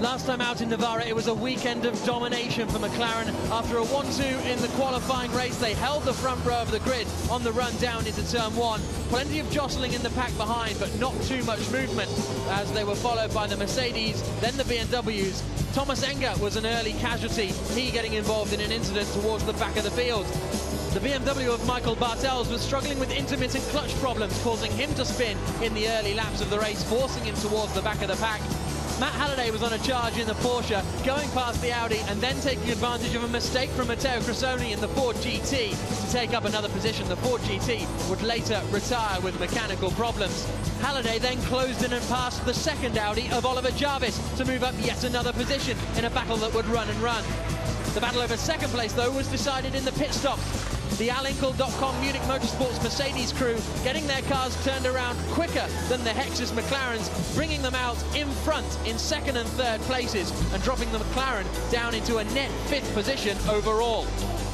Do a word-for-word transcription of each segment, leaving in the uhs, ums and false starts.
Last time out in Navarra, it was a weekend of domination for McLaren. After a one two in the qualifying race, they held the front row of the grid on the run down into turn one. Plenty of jostling in the pack behind, but not too much movement, as they were followed by the Mercedes, then the B M Ws. Tomáš Enge was an early casualty, he getting involved in an incident towards the back of the field. The B M W of Michael Bartels was struggling with intermittent clutch problems, causing him to spin in the early laps of the race, forcing him towards the back of the pack. Matt Halliday was on a charge in the Porsche, going past the Audi and then taking advantage of a mistake from Matteo Cressoni in the Ford G T to take up another position. The Ford G T would later retire with mechanical problems. Halliday then closed in and passed the second Audi of Oliver Jarvis to move up yet another position in a battle that would run and run. The battle over second place, though, was decided in the pit stops. The Al Inkel dot com Munich Motorsports Mercedes crew getting their cars turned around quicker than the Lexus McLarens, bringing them out in front in second and third places and dropping the McLaren down into a net fifth position overall.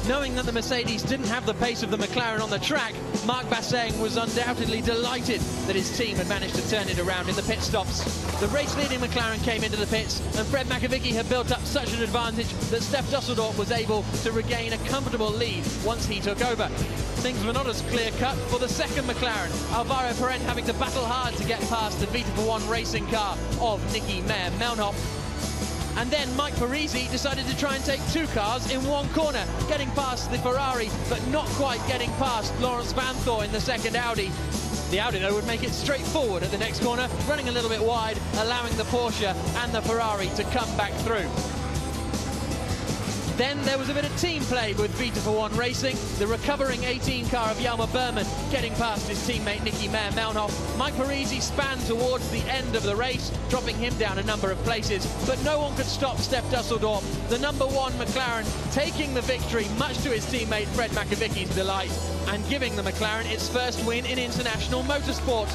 Knowing that the Mercedes didn't have the pace of the McLaren on the track, Mark Basseng was undoubtedly delighted that his team had managed to turn it around in the pit stops. The race-leading McLaren came into the pits, and Fred Makowiecki had built up such an advantage that Stef Dusseldorp was able to regain a comfortable lead once he took over. Things were not as clear-cut for the second McLaren, Alvaro Perrin having to battle hard to get past the Vita F one racing car of Nicky Mayer-Melnhof. And then Mike Parisi decided to try and take two cars in one corner, getting past the Ferrari, but not quite getting past Laurens Vanthoor in the second Audi. The Audi, though, would make it straightforward at the next corner, running a little bit wide, allowing the Porsche and the Ferrari to come back through. Then there was a bit of team play with Vita F one Racing, the recovering eighteen car of Yelmer Buurman getting past his teammate Nicky Mayer-Melnhof. Mike Parisi spanned towards the end of the race, dropping him down a number of places, but no one could stop Stef Dusseldorp, the number one McLaren, taking the victory, much to his teammate Fred Makowiecki's delight, and giving the McLaren its first win in international motorsport.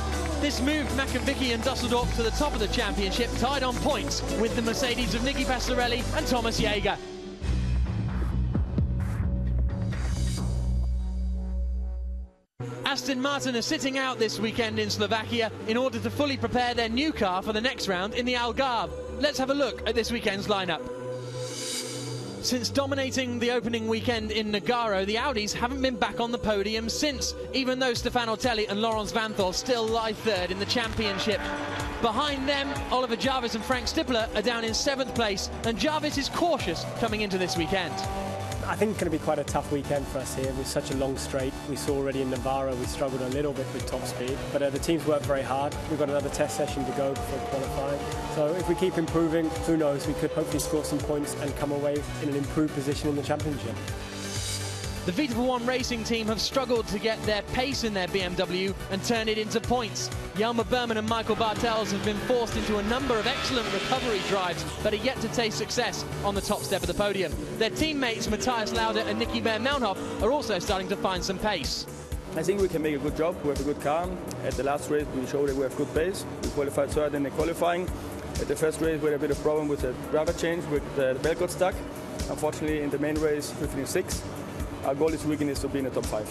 This moved Makowiecki and Dusseldorp to the top of the championship, tied on points with the Mercedes of Niki Pastorelli and Thomas Jäger. Aston Martin are sitting out this weekend in Slovakia in order to fully prepare their new car for the next round in the Algarve. Let's have a look at this weekend's lineup. Since dominating the opening weekend in Nagano, the Audis haven't been back on the podium since, even though Stefano Ottelli and Laurens Vanthoor still lie third in the championship. Behind them, Oliver Jarvis and Frank Stippler are down in seventh place, and Jarvis is cautious coming into this weekend. I think it's going to be quite a tough weekend for us here with such a long straight. We saw already in Navarra we struggled a little bit with top speed, but uh, the team's worked very hard. We've got another test session to go before qualifying, so if we keep improving, who knows, we could hopefully score some points and come away in an improved position in the championship. The Vita F one Racing team have struggled to get their pace in their B M W and turn it into points. Yelmer Buurman and Michael Bartels have been forced into a number of excellent recovery drives but are yet to taste success on the top step of the podium. Their teammates Matthias Lauda and Nicky Mayer-Melnhof are also starting to find some pace. I think we can make a good job. We have a good car. At the last race we showed that we have good pace. We qualified third in the qualifying. At the first race we had a bit of problem with the driver change, with the belt got stuck. Unfortunately in the main race we finished sixth. Our goal this weekend is to be in the top five.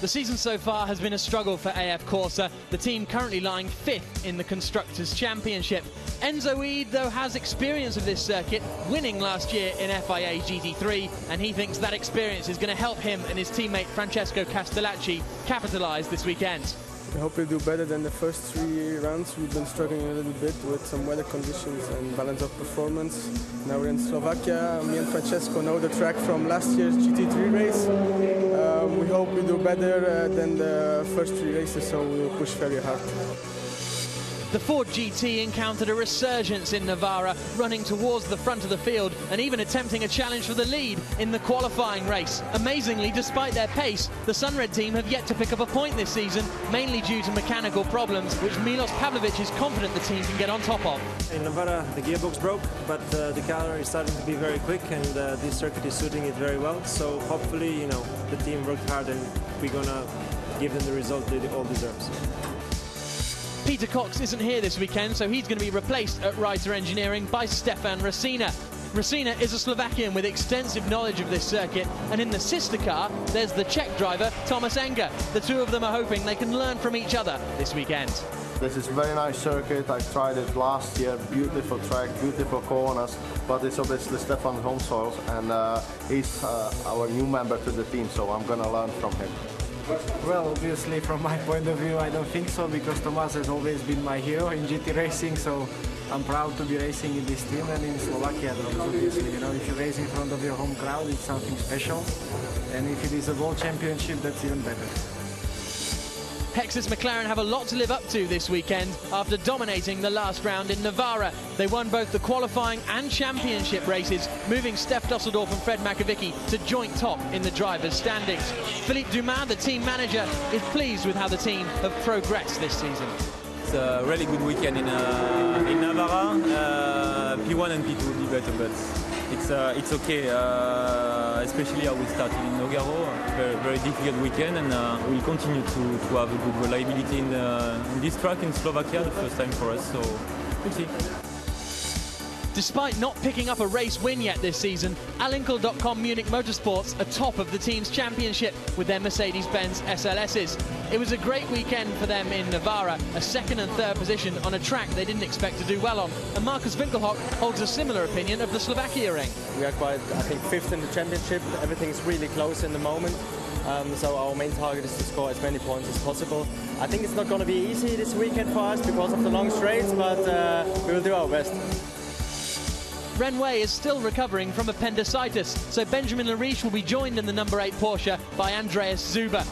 The season so far has been a struggle for A F Corse, the team currently lying fifth in the Constructors' Championship. Enzo Eid, though, has experience of this circuit, winning last year in F I A G T three, and he thinks that experience is going to help him and his teammate Francesco Castellacci capitalise this weekend. I hope we'll do better than the first three rounds. We've been struggling a little bit with some weather conditions and balance of performance. Now we're in Slovakia. Me and Francesco know the track from last year's G T three race. Um, we hope we do better uh, than the first three races, so we'll push very hard. The Ford G T encountered a resurgence in Navarra, running towards the front of the field and even attempting a challenge for the lead in the qualifying race. Amazingly, despite their pace, the Sunred team have yet to pick up a point this season, mainly due to mechanical problems, which Milos Pavlovic is confident the team can get on top of. In Navarra, the gearbox broke, but uh, the car is starting to be very quick, and uh, this circuit is suiting it very well. So hopefully, you know, the team worked hard and we're gonna give them the result they all deserve. Peter Cox isn't here this weekend, so he's going to be replaced at Reiter Engineering by Stefan Rasina. Rasina is a Slovakian with extensive knowledge of this circuit, and in the sister car, there's the Czech driver Tomáš Enge. The two of them are hoping they can learn from each other this weekend. This is a very nice circuit. I tried it last year. Beautiful track, beautiful corners, but it's obviously Stefan's home soil, and uh, he's uh, our new member to the team, so I'm going to learn from him. Well, obviously, from my point of view, I don't think so, because Tomáš has always been my hero in G T racing, so I'm proud to be racing in this team and in Slovakia, obviously. You know, if you race in front of your home crowd, it's something special, and if it is a world championship, that's even better. Hexas McLaren have a lot to live up to this weekend after dominating the last round in Navarra. They won both the qualifying and championship races, moving Stef Dusseldorp and Fred Makowiecki to joint top in the drivers' standings. Philippe Dumas, the team manager, is pleased with how the team have progressed this season. It's a really good weekend in, uh, in Navarra. Uh, P one and P two would be better, but it's, uh, it's okay. Uh, especially how we started in Nogaro, a very, very difficult weekend, and uh, we'll continue to, to have a good reliability in, uh, in this track in Slovakia, the first time for us, so we'll see. Despite not picking up a race win yet this season, Alinkel dot com Munich Motorsports are top of the team's championship with their Mercedes-Benz S L Ss. It was a great weekend for them in Navarra, a second and third position on a track they didn't expect to do well on. And Markus Winkelhock holds a similar opinion of the Slovakia ring. We are quite, I think, fifth in the championship. Everything's really close in the moment. Um, so our main target is to score as many points as possible. I think it's not going to be easy this weekend for us because of the long straights, but uh, we will do our best. Renway is still recovering from appendicitis, so Benjamin Lariche will be joined in the number eight Porsche by Andreas Zuber.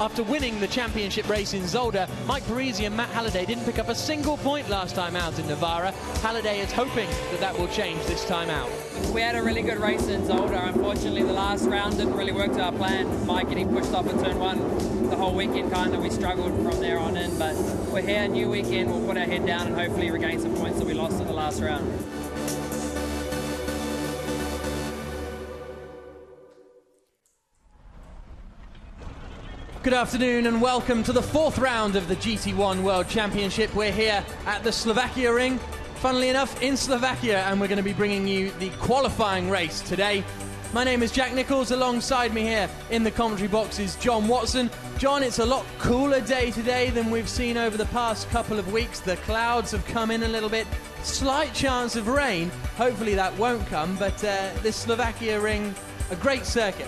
After winning the championship race in Zolder, Mike Parisi and Matt Halliday didn't pick up a single point last time out in Navarra. Halliday is hoping that that will change this time out. We had a really good race in Zolder. Unfortunately, the last round didn't really work to our plan. Mike getting pushed off in turn one the whole weekend, kind of, we struggled from there on in. But we're here, new weekend, we'll put our head down and hopefully regain some points that we lost in the last round. Good afternoon and welcome to the fourth round of the G T one World Championship. We're here at the Slovakia ring, funnily enough, in Slovakia, and we're going to be bringing you the qualifying race today. My name is Jack Nichols. Alongside me here in the commentary box is John Watson. John, it's a lot cooler day today than we've seen over the past couple of weeks. The clouds have come in a little bit. Slight chance of rain. Hopefully that won't come, but uh, this Slovakia ring, a great circuit.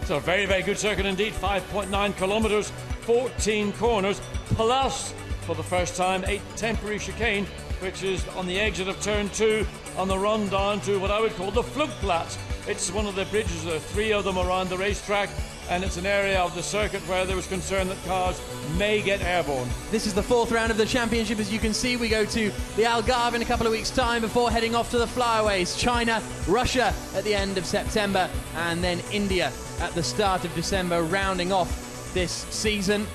It's a very, very good circuit indeed, five point nine kilometres, fourteen corners, plus, for the first time, a temporary chicane, which is on the exit of turn two, on the run down to what I would call the Flugplatz. It's one of the bridges, there are three of them around the racetrack, and it's an area of the circuit where there was concern that cars may get airborne. This is the fourth round of the championship. As you can see, we go to the Algarve in a couple of weeks' time before heading off to the flyaways. China, Russia at the end of September, and then India at the start of December, rounding off this season.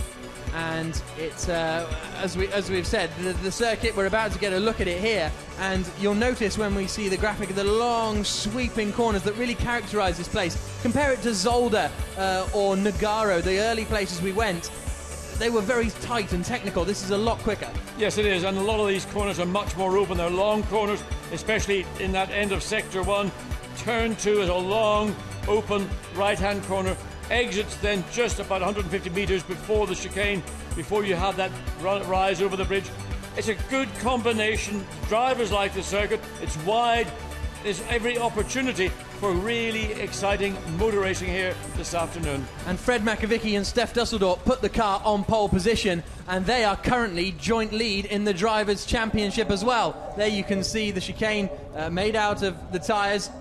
And it's, uh, as, we, as we've said, the, the circuit, we're about to get a look at it here, and you'll notice when we see the graphic of the long sweeping corners that really characterise this place. Compare it to Zolder uh, or Nogaro, the early places we went. They were very tight and technical. This is a lot quicker. Yes, it is, and a lot of these corners are much more open. They're long corners, especially in that end of sector one. Turn two is a long, open right-hand corner. Exits then just about one hundred fifty metres before the chicane, before you have that rise over the bridge. It's a good combination. Drivers like the circuit. It's wide. There's every opportunity for really exciting motor racing here this afternoon. And Fred Makowiecki and Stef Dusseldorp put the car on pole position, and they are currently joint lead in the Drivers' Championship as well. There you can see the chicane uh, made out of the tyres.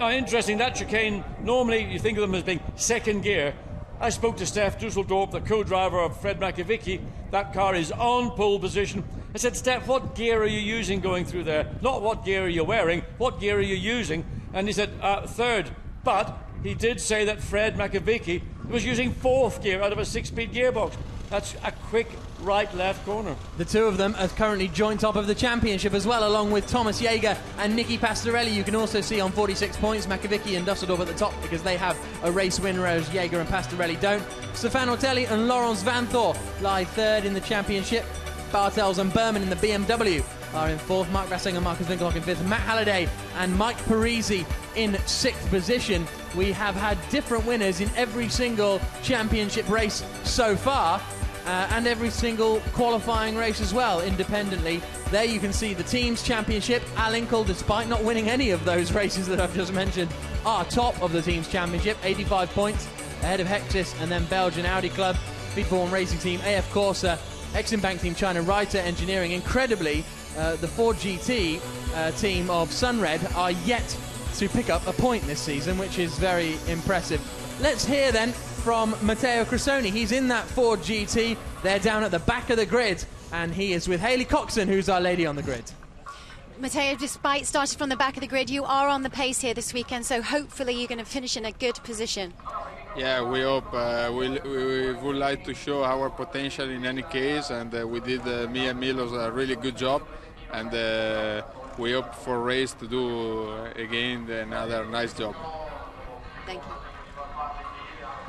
Oh, interesting, that chicane, normally you think of them as being second gear. I spoke to Stef Dusseldorp, the co-driver of Fred Makowiecki. That car is on pole position. I said, Stef, what gear are you using going through there? Not what gear are you wearing, what gear are you using? And he said, uh, third. But he did say that Fred Makowiecki was using fourth gear out of a six-speed gearbox. That's a quick right-left corner. The two of them are currently joint top of the championship as well, along with Thomas Jäger and Nicky Pastorelli. You can also see on forty-six points, Makowiecki and Dusseldorp at the top because they have a race win, whereas Jäger and Pastorelli don't. Stefano Ottelli and Laurens Vanthoor lie third in the championship. Bartels and Buurman in the B M W are in fourth. Mark Basseng and Markus Winkelhock in fifth. Matt Halliday and Mike Parisi in sixth position. We have had different winners in every single championship race so far. uh, and every single qualifying race as well, independently. There you can see the team's championship. Alinkel, despite not winning any of those races that I've just mentioned, are top of the team's championship, eighty-five points, ahead of Hectis and then Belgian Audi Club, Speedform Racing Team, A F Corsa, Eximbank Team China, Reiter Engineering. Incredibly, uh, the Ford G T uh, team of Sunred are yet to pick up a point this season, which is very impressive. Let's hear then from Matteo Cressoni. He's in that Ford G T. They're down at the back of the grid, and he is with Hayley Coxon, who's our lady on the grid. Matteo, despite starting from the back of the grid, you are on the pace here this weekend, so hopefully you're going to finish in a good position. Yeah, we hope. Uh, we, we, we would like to show our potential in any case, and uh, we did, uh, me and Milos, a really good job, and uh, we hope for race to do, uh, again, another nice job. Thank you.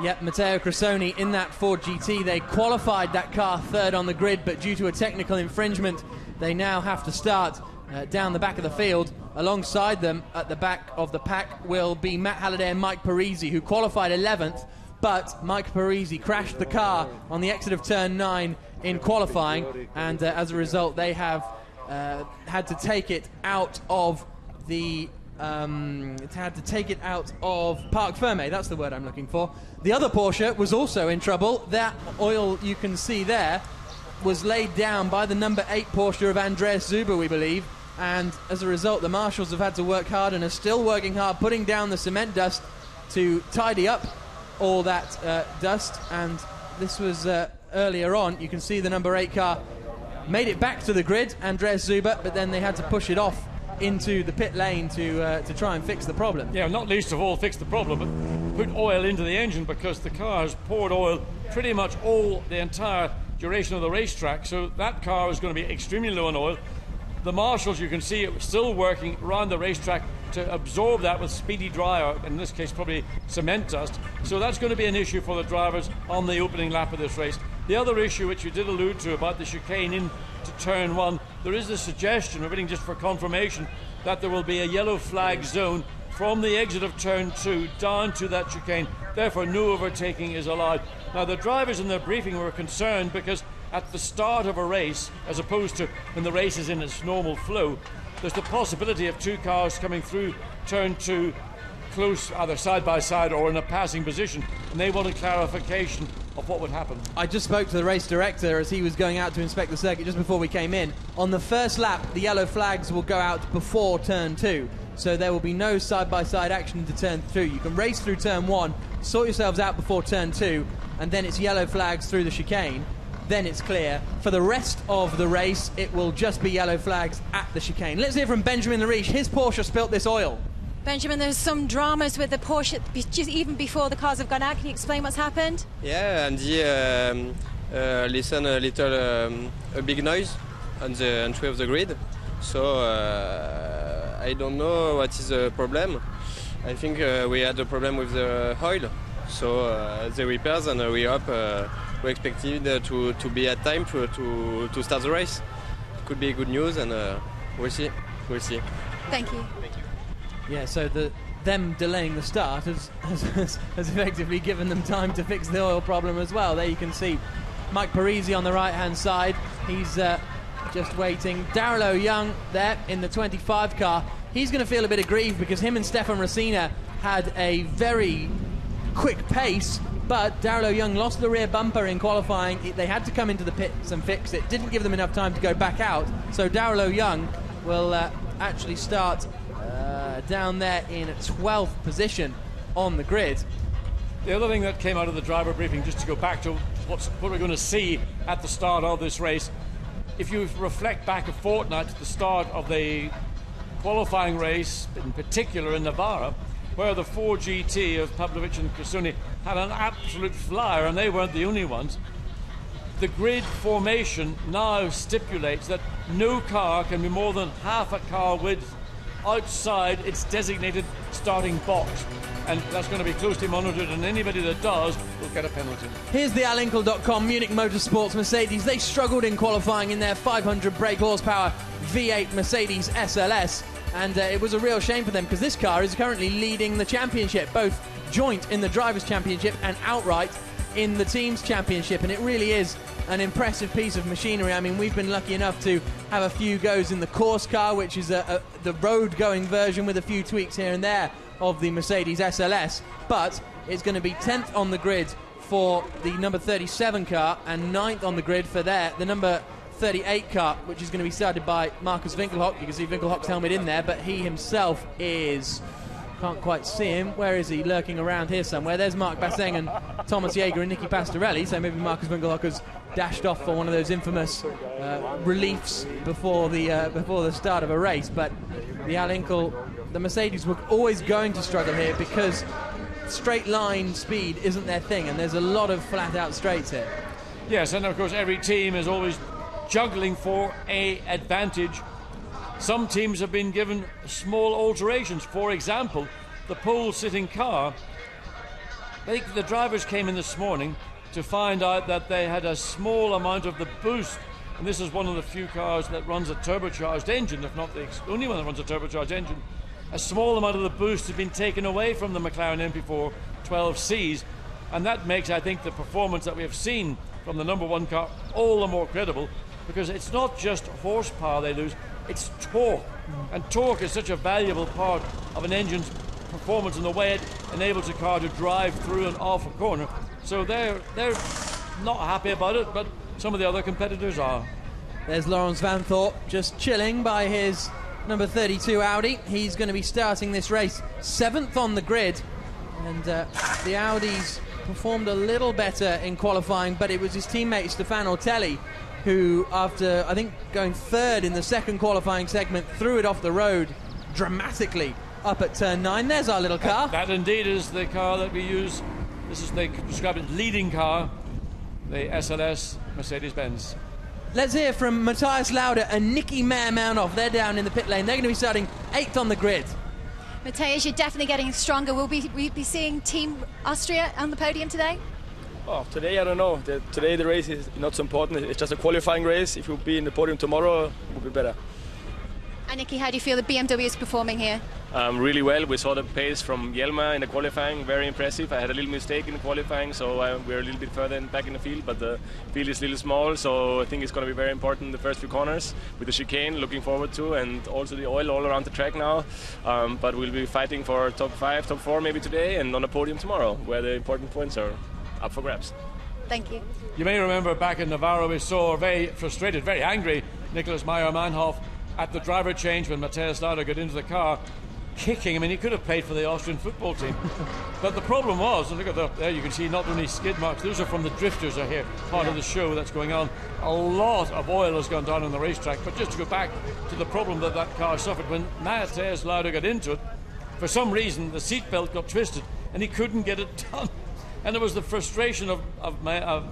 Yep, Matteo Cressoni in that Ford G T. They qualified that car third on the grid, but due to a technical infringement, they now have to start Uh, down the back of the field. Alongside them at the back of the pack will be Matt Halliday and Mike Parisi, who qualified eleventh, but Mike Parisi crashed the car on the exit of turn nine in qualifying, and uh, as a result they have uh, had to take it out of the um, had to take it out of Parc Fermé. That's the word I'm looking for. The other Porsche was also in trouble. That oil you can see there was laid down by the number eight Porsche of Andreas Zuber, we believe. And as a result, the marshals have had to work hard and are still working hard, putting down the cement dust to tidy up all that uh, dust. And this was uh, earlier on. You can see the number eight car made it back to the grid, Andreas Zuber, but then they had to push it off into the pit lane to uh, to try and fix the problem. Yeah, not least of all fix the problem, but put oil into the engine, because the car has poured oil pretty much all the entire duration of the racetrack. So that car was going to be extremely low on oil. The marshals, you can see, it was still working around the racetrack to absorb that with speedy dry out, in this case probably cement dust. So that's going to be an issue for the drivers on the opening lap of this race. The other issue, which you did allude to, about the chicane in to turn one, there is a suggestion, we're waiting just for confirmation, that there will be a yellow flag zone from the exit of turn two down to that chicane. Therefore, no overtaking is allowed. Now, the drivers in their briefing were concerned because at the start of a race, as opposed to when the race is in its normal flow, there's the possibility of two cars coming through turn two close, either side by side or in a passing position, and they wanted clarification of what would happen. I just spoke to the race director as he was going out to inspect the circuit just before we came in. On the first lap, the yellow flags will go out before turn two, so there will be no side-by-side action to turn two. You can race through turn one, sort yourselves out before turn two, and then it's yellow flags through the chicane. Then it's clear. For the rest of the race, it will just be yellow flags at the chicane. Let's hear from Benjamin Lariche. His Porsche spilt this oil. Benjamin, there's some dramas with the Porsche just even before the cars have gone out. Can you explain what's happened? Yeah, Andy um, uh, listened a little, um, a big noise on the entry of the grid. So uh, I don't know what is the problem. I think uh, we had a problem with the oil. So uh, the repairs, and uh, we hope uh, we expected uh, to, to be at time to, to, to start the race. Could be good news, and uh, we'll see. We'll see. Thank you. Thank you. Yeah, so the, them delaying the start has, has, has effectively given them time to fix the oil problem as well. There you can see Mike Parisi on the right-hand side. He's uh, just waiting. Darrell Young there in the twenty-five car. He's going to feel a bit aggrieved because him and Stefan Racina had a very quick pace, but Darrell Young lost the rear bumper in qualifying. They had to come into the pits and fix it. Didn't give them enough time to go back out, so Darrell Young will uh, actually start uh, down there in twelfth position on the grid. The other thing that came out of the driver briefing, just to go back to what's, what we're going to see at the start of this race, if you reflect back a fortnight to the start of the qualifying race, in particular in Navarra, where the Ford G T of Pavlovic and Cressoni had an absolute flyer, and they weren't the only ones. The grid formation now stipulates that no car can be more than half a car width outside its designated starting box, and that's going to be closely monitored, and anybody that does will get a penalty. Here's the Alinkel dot com. Munich Motorsports Mercedes, they struggled in qualifying in their five hundred brake horsepower V eight Mercedes S L S. And uh, it was a real shame for them, because this car is currently leading the championship, both joint in the Drivers' Championship and outright in the team's championship, and it really is an impressive piece of machinery. I mean, we've been lucky enough to have a few goes in the Corse car, which is a, a, the road-going version with a few tweaks here and there of the Mercedes S L S, but it's going to be tenth on the grid for the number thirty-seven car and ninth on the grid for their, the number thirty-eight car, which is going to be started by Markus Winkelhock. You can see Winkelhock's helmet in there, but he himself is... Can't quite see him. Where is he? Lurking around here somewhere. There's Mark Basseng and Thomas Jäger and Nicky Pastorelli, so maybe Markus Winkelhock has dashed off for one of those infamous uh, reliefs before the uh, before the start of a race. But the Alinkel, the Mercedes were always going to struggle here because straight line speed isn't their thing, and there's a lot of flat-out straights here. Yes, and of course every team is always juggling for a advantage. Some teams have been given small alterations. For example, the pole-sitting car. I think the drivers came in this morning to find out that they had a small amount of the boost, and this is one of the few cars that runs a turbocharged engine, if not the only one that runs a turbocharged engine. A small amount of the boost has been taken away from the McLaren M P four twelve C's, and that makes, I think, the performance that we have seen from the number one car all the more credible, because it's not just horsepower they lose, it's torque, and torque is such a valuable part of an engine's performance and the way it enables a car to drive through and off a corner. So they're, they're not happy about it, but some of the other competitors are. There's Laurens Vanthoor just chilling by his number thirty-two Audi. He's going to be starting this race seventh on the grid, and uh, the Audis performed a little better in qualifying, but it was his teammate Stefano Ottelli who, after, I think, going third in the second qualifying segment, threw it off the road dramatically up at turn nine. There's our little car. That indeed is the car that we use. This is, they describe it, leading car, the S L S Mercedes-Benz. Let's hear from Matthias Lauda and Nicky Meyer-Maunoff. They're down in the pit lane. They're going to be starting eighth on the grid. Matthias, you're definitely getting stronger. Will we, we be seeing Team Austria on the podium today? Oh, today, I don't know. The, today the race is not so important. It's just a qualifying race. If you'll be in the podium tomorrow, it will be better. And Nicky, how do you feel the B M W is performing here? Um, really well. We saw the pace from Yelmer in the qualifying. Very impressive. I had a little mistake in the qualifying, so uh, we're a little bit further in, back in the field, but the field is a little small, so I think it's going to be very important the first few corners with the chicane, looking forward to, and also the oil all around the track now. Um, but we'll be fighting for top five, top four maybe today, and on the podium tomorrow, where the important points are up for grabs. Thank you. You may remember back in Navarra we saw very frustrated, very angry Nicolas Meyer-Maunoff at the driver change when Matthias Lauda got into the car, kicking. I mean, he could have played for the Austrian football team. But the problem was, and look at the, there you can see not only skid marks, those are from the drifters are here, part yeah. of the show that's going on. A lot of oil has gone down on the racetrack, but just to go back to the problem that that car suffered, when Matthias Lauda got into it, for some reason the seatbelt got twisted and he couldn't get it done. And it was the frustration of, of, of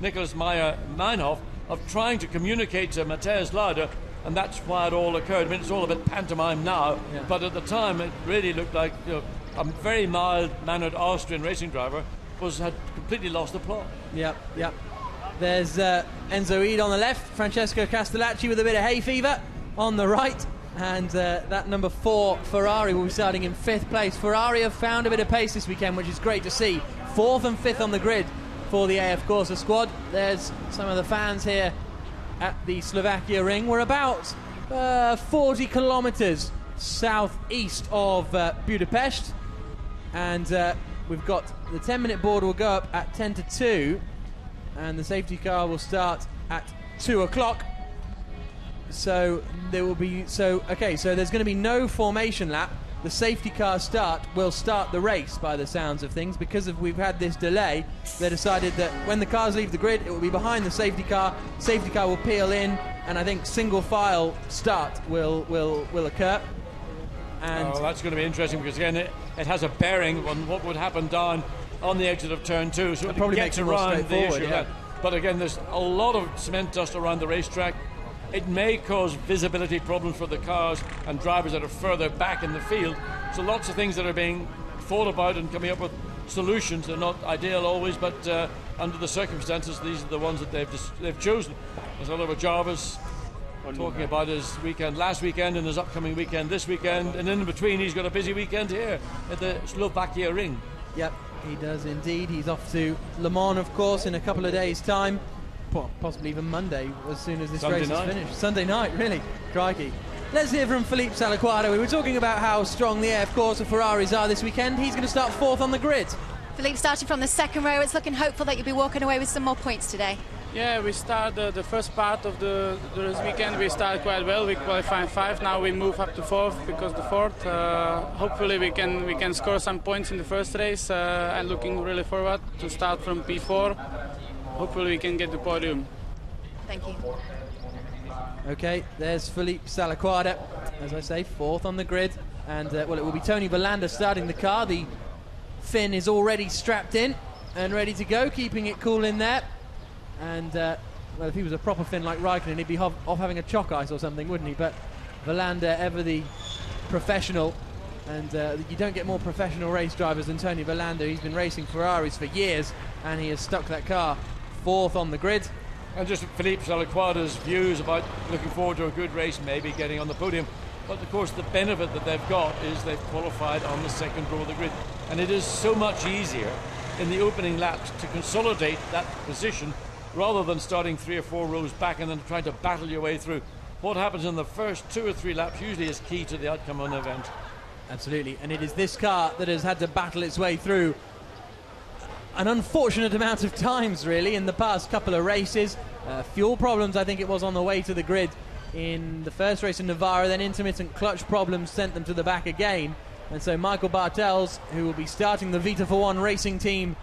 Nicolas Meyer-Maunoff of trying to communicate to Matthias Lauda, and that's why it all occurred. I mean, it's all a bit pantomime now, yeah. but at the time it really looked like, you know, a very mild-mannered Austrian racing driver was had completely lost the plot. Yeah, yeah. There's uh, Enzo Eid on the left, Francesco Castellacci with a bit of hay fever on the right, and uh, that number four Ferrari will be starting in fifth place. Ferrari have found a bit of pace this weekend, which is great to see. Fourth and fifth on the grid for the A F Corse squad. There's some of the fans here at the Slovakia ring. We're about uh, forty kilometres southeast of uh, Budapest, and uh, we've got the ten-minute board will go up at ten to two, and the safety car will start at two o'clock. So there will be so okay. So there's going to be no formation lap. The safety car start will start the race by the sounds of things, because if we've had this delay, they decided that when the cars leave the grid, it will be behind the safety car. Safety car will peel in, and I think single file start will will will occur. And oh, that's going to be interesting, because again it, it has a bearing on what would happen down on the exit of turn two. So it probably gets around the issue. Yeah. But again, there's a lot of cement dust around the racetrack. It may cause visibility problems for the cars and drivers that are further back in the field. So lots of things that are being thought about and coming up with solutions. They're not ideal always, but uh, under the circumstances, these are the ones that they've they've chosen. As Oliver Jarvis talking about his weekend last weekend and his upcoming weekend this weekend, and in between he's got a busy weekend here at the Slovakia ring. Yep. He does indeed. He's off to Le Mans, of course, in a couple of days' time. Possibly even Monday, as soon as this Sunday race night. is finished. Sunday night, really. Crikey. Let's hear from Filip Salaquarda. We were talking about how strong the A F Corse of Ferraris are this weekend. He's going to start fourth on the grid. Filip, starting from the second row, it's looking hopeful that you'll be walking away with some more points today. Yeah, we start uh, the first part of the, the weekend. We started quite well. We qualified five. Now we move up to fourth because the fourth. Uh, hopefully we can we can score some points in the first race. Uh, I'm looking really forward to start from P four. Hopefully we can get the podium. Thank you. Okay, there's Filip Salaquarda. As I say, fourth on the grid, and uh, well, it will be Toni Vilander starting the car. The Finn is already strapped in and ready to go, keeping it cool in there. And, uh, well, if he was a proper Finn like Raikkonen, he'd be off having a chalk ice or something, wouldn't he? But Vilander, ever the professional, and uh, you don't get more professional race drivers than Toni Vilander. He's been racing Ferraris for years, and he has stuck that car fourth on the grid. And just Filip Salaquarda's views about looking forward to a good race, maybe getting on the podium. But, of course, the benefit that they've got is they've qualified on the second row of the grid. And it is so much easier in the opening laps to consolidate that position rather than starting three or four rows back and then trying to battle your way through. What happens in the first two or three laps usually is key to the outcome of an event. Absolutely, and it is this car that has had to battle its way through an unfortunate amount of times, really, in the past couple of races. Uh, fuel problems, I think it was, on the way to the grid in the first race in Navarra, then intermittent clutch problems sent them to the back again. And so Michael Bartels, who will be starting the Vita for One Racing Team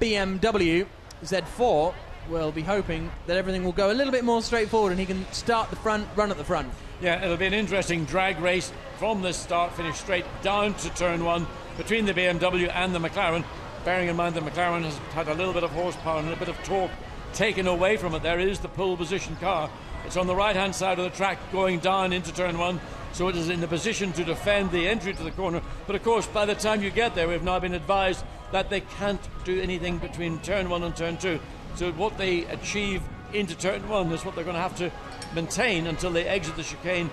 B M W Z four, will be hoping that everything will go a little bit more straightforward and he can start the front, run at the front. Yeah, it'll be an interesting drag race from this start, finish straight down to turn one between the B M W and the McLaren, bearing in mind that McLaren has had a little bit of horsepower and a bit of torque taken away from it. There is the pole position car. It's on the right-hand side of the track going down into turn one, so it is in the position to defend the entry to the corner. But, of course, by the time you get there, we've now been advised that they can't do anything between turn one and turn two. So what they achieve into turn one is what they're going to have to maintain until they exit the chicane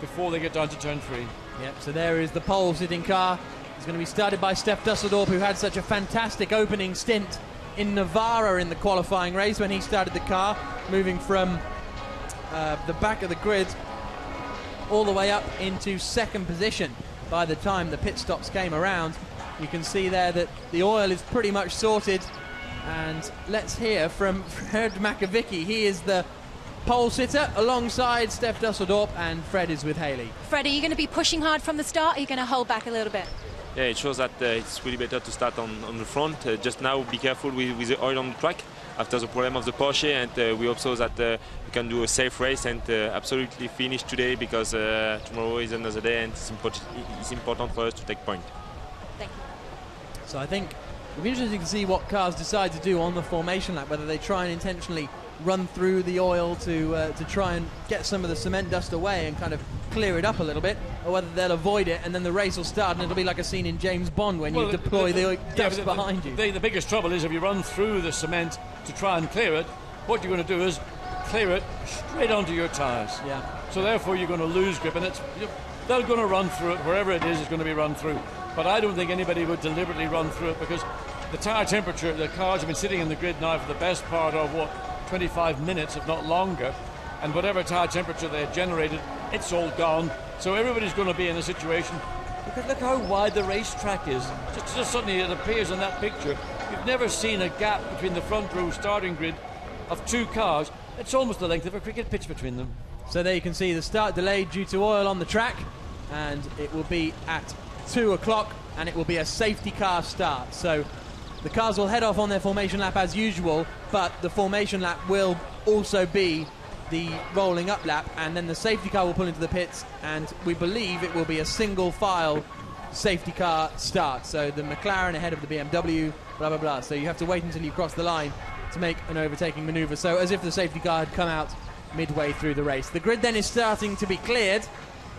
before they get down to turn three. Yep, so there is the pole sitting car. It's going to be started by Stef Dusseldorp, who had such a fantastic opening stint in Navarra in the qualifying race when he started the car, moving from uh, the back of the grid all the way up into second position. By the time the pit stops came around, you can see there that the oil is pretty much sorted. And let's hear from Fred Makowiecki. He is the pole sitter alongside Stef Dusseldorp, and Fred is with Haley. Fred, are you going to be pushing hard from the start, or are you going to hold back a little bit? Yeah, it shows that uh, it's really better to start on, on the front. Uh, just now, be careful with, with the oil on the track after the problem of the Porsche, and uh, we hope so that uh, we can do a safe race and uh, absolutely finish today, because uh, tomorrow is another day and it's, import it's important for us to take point. Thank you. So I think it'll be interesting to see what cars decide to do on the formation lap, whether they try and intentionally run through the oil to uh, to try and get some of the cement dust away and kind of clear it up a little bit, or whether they'll avoid it and then the race will start and it'll be like a scene in James Bond when well, you the, deploy the, the, the dust yeah, the, behind you. The, the biggest trouble is if you run through the cement to try and clear it, what you're going to do is clear it straight onto your tyres. Yeah. So therefore you're going to lose grip, and it's they're going to run through it wherever it is. It's going to be run through. But I don't think anybody would deliberately run through it, because the tyre temperature, the cars have been sitting in the grid now for the best part of, what, twenty-five minutes, if not longer, and whatever tyre temperature they had generated, it's all gone. So everybody's going to be in a situation, because look how wide the racetrack is. Just, just suddenly it appears in that picture. You've never seen a gap between the front row starting grid of two cars. It's almost the length of a cricket pitch between them. So there you can see the start delayed due to oil on the track, and it will be at two o'clock, and it will be a safety car start. So the cars will head off on their formation lap as usual, but the formation lap will also be the rolling up lap, and then the safety car will pull into the pits, and we believe it will be a single file safety car start. So the McLaren ahead of the B M W, blah blah blah. So you have to wait until you cross the line to make an overtaking maneuver. So as if the safety car had come out midway through the race. The grid then is starting to be cleared.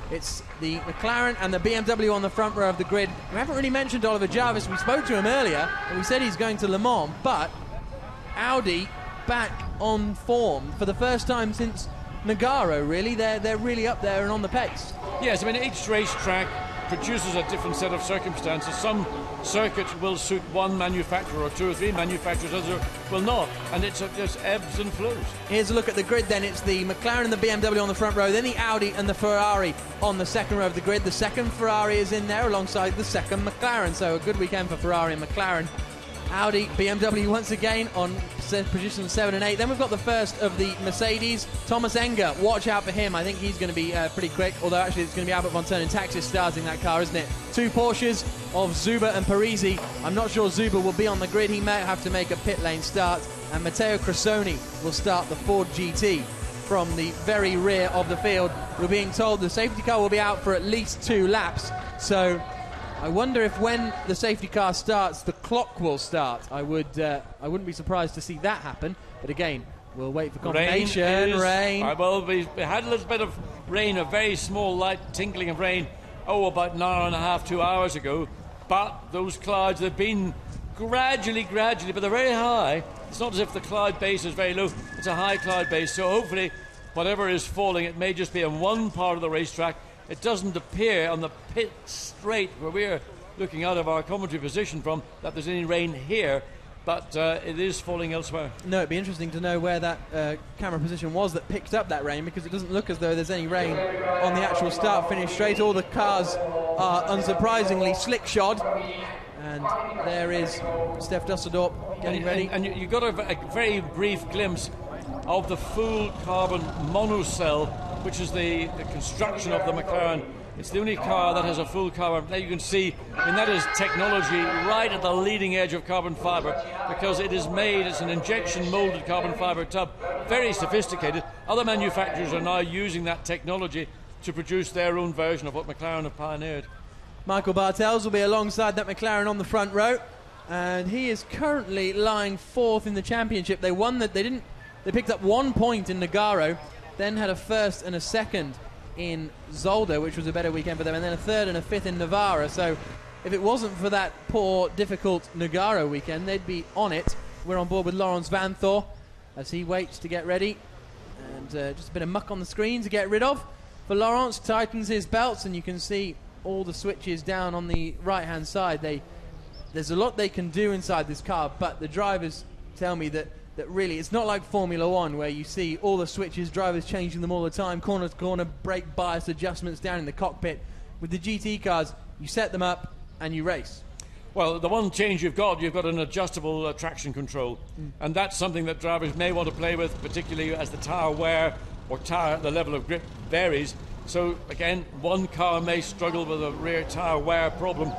It's the McLaren and the B M W on the front row of the grid. We haven't really mentioned Oliver Jarvis. We spoke to him earlier, and we said he's going to Le Mans, but Audi back on form for the first time since Nagano, really. They're, they're really up there and on the pace. Yes, I mean, each racetrack produces a different set of circumstances. Some circuits will suit one manufacturer or two or three manufacturers, others will not, and it's just ebbs and flows. Here's a look at the grid then. It's the McLaren and the B M W on the front row, then the Audi and the Ferrari on the second row of the grid. The second Ferrari is in there alongside the second McLaren, so a good weekend for Ferrari and McLaren. Audi, B M W once again on position seven and eight. Then we've got the first of the Mercedes, Tomáš Enge. Watch out for him. I think he's going to be uh, pretty quick, although actually it's going to be Albert von Thurn und Taxis starting that car, isn't it? Two Porsches of Zuber and Parisi. I'm not sure Zuber will be on the grid. He may have to make a pit lane start. And Matteo Cressoni will start the Ford G T from the very rear of the field. We're being told the safety car will be out for at least two laps. So I wonder if when the safety car starts, the clock will start. I would, uh, I wouldn't be surprised to see that happen. But again, we'll wait for confirmation. Rain. Is, rain. I will be, we had a little bit of rain, a very small, light tinkling of rain. Oh, about an hour and a half, two hours ago. But those clouds have been gradually, gradually, but they're very high. It's not as if the cloud base is very low. It's a high cloud base. So hopefully, whatever is falling, it may just be in one part of the racetrack. It doesn't appear on the pit straight where we're looking out of our commentary position from that there's any rain here, but uh, it is falling elsewhere. No, it'd be interesting to know where that uh, camera position was that picked up that rain, because it doesn't look as though there's any rain on the actual start-finish straight. All the cars are unsurprisingly slick-shod, and there is Stef Dusseldorp getting and, ready. And, and you got a, a very brief glimpse of the full carbon monocell, which is the, the construction of the McLaren. It's the only car that has a full carbon. Now you can see, and that is technology right at the leading edge of carbon fibre, because it is made, it's an injection moulded carbon fibre tub, very sophisticated. Other manufacturers are now using that technology to produce their own version of what McLaren have pioneered. Michael Bartels will be alongside that McLaren on the front row, and he is currently lying fourth in the championship. They won that, they didn't, they picked up one point in Nagaro, then had a first and a second in Zolder, which was a better weekend for them, and then a third and a fifth in Navarra. So if it wasn't for that poor, difficult Nagaro weekend, they'd be on it. We're on board with Laurens Vanthoor as he waits to get ready. And uh, just a bit of muck on the screen to get rid of. For Laurens, tightens his belts, and you can see all the switches down on the right-hand side. They, there's a lot they can do inside this car, but the drivers tell me that that really, it's not like Formula One where you see all the switches, drivers changing them all the time, corner to corner, brake bias adjustments down in the cockpit. With the G T cars, you set them up and you race. Well, the one change you've got, you've got an adjustable uh, traction control. Mm. And that's something that drivers may want to play with, particularly as the tyre wear or tyre, the level of grip varies. So, again, one car may struggle with a rear tyre wear problem.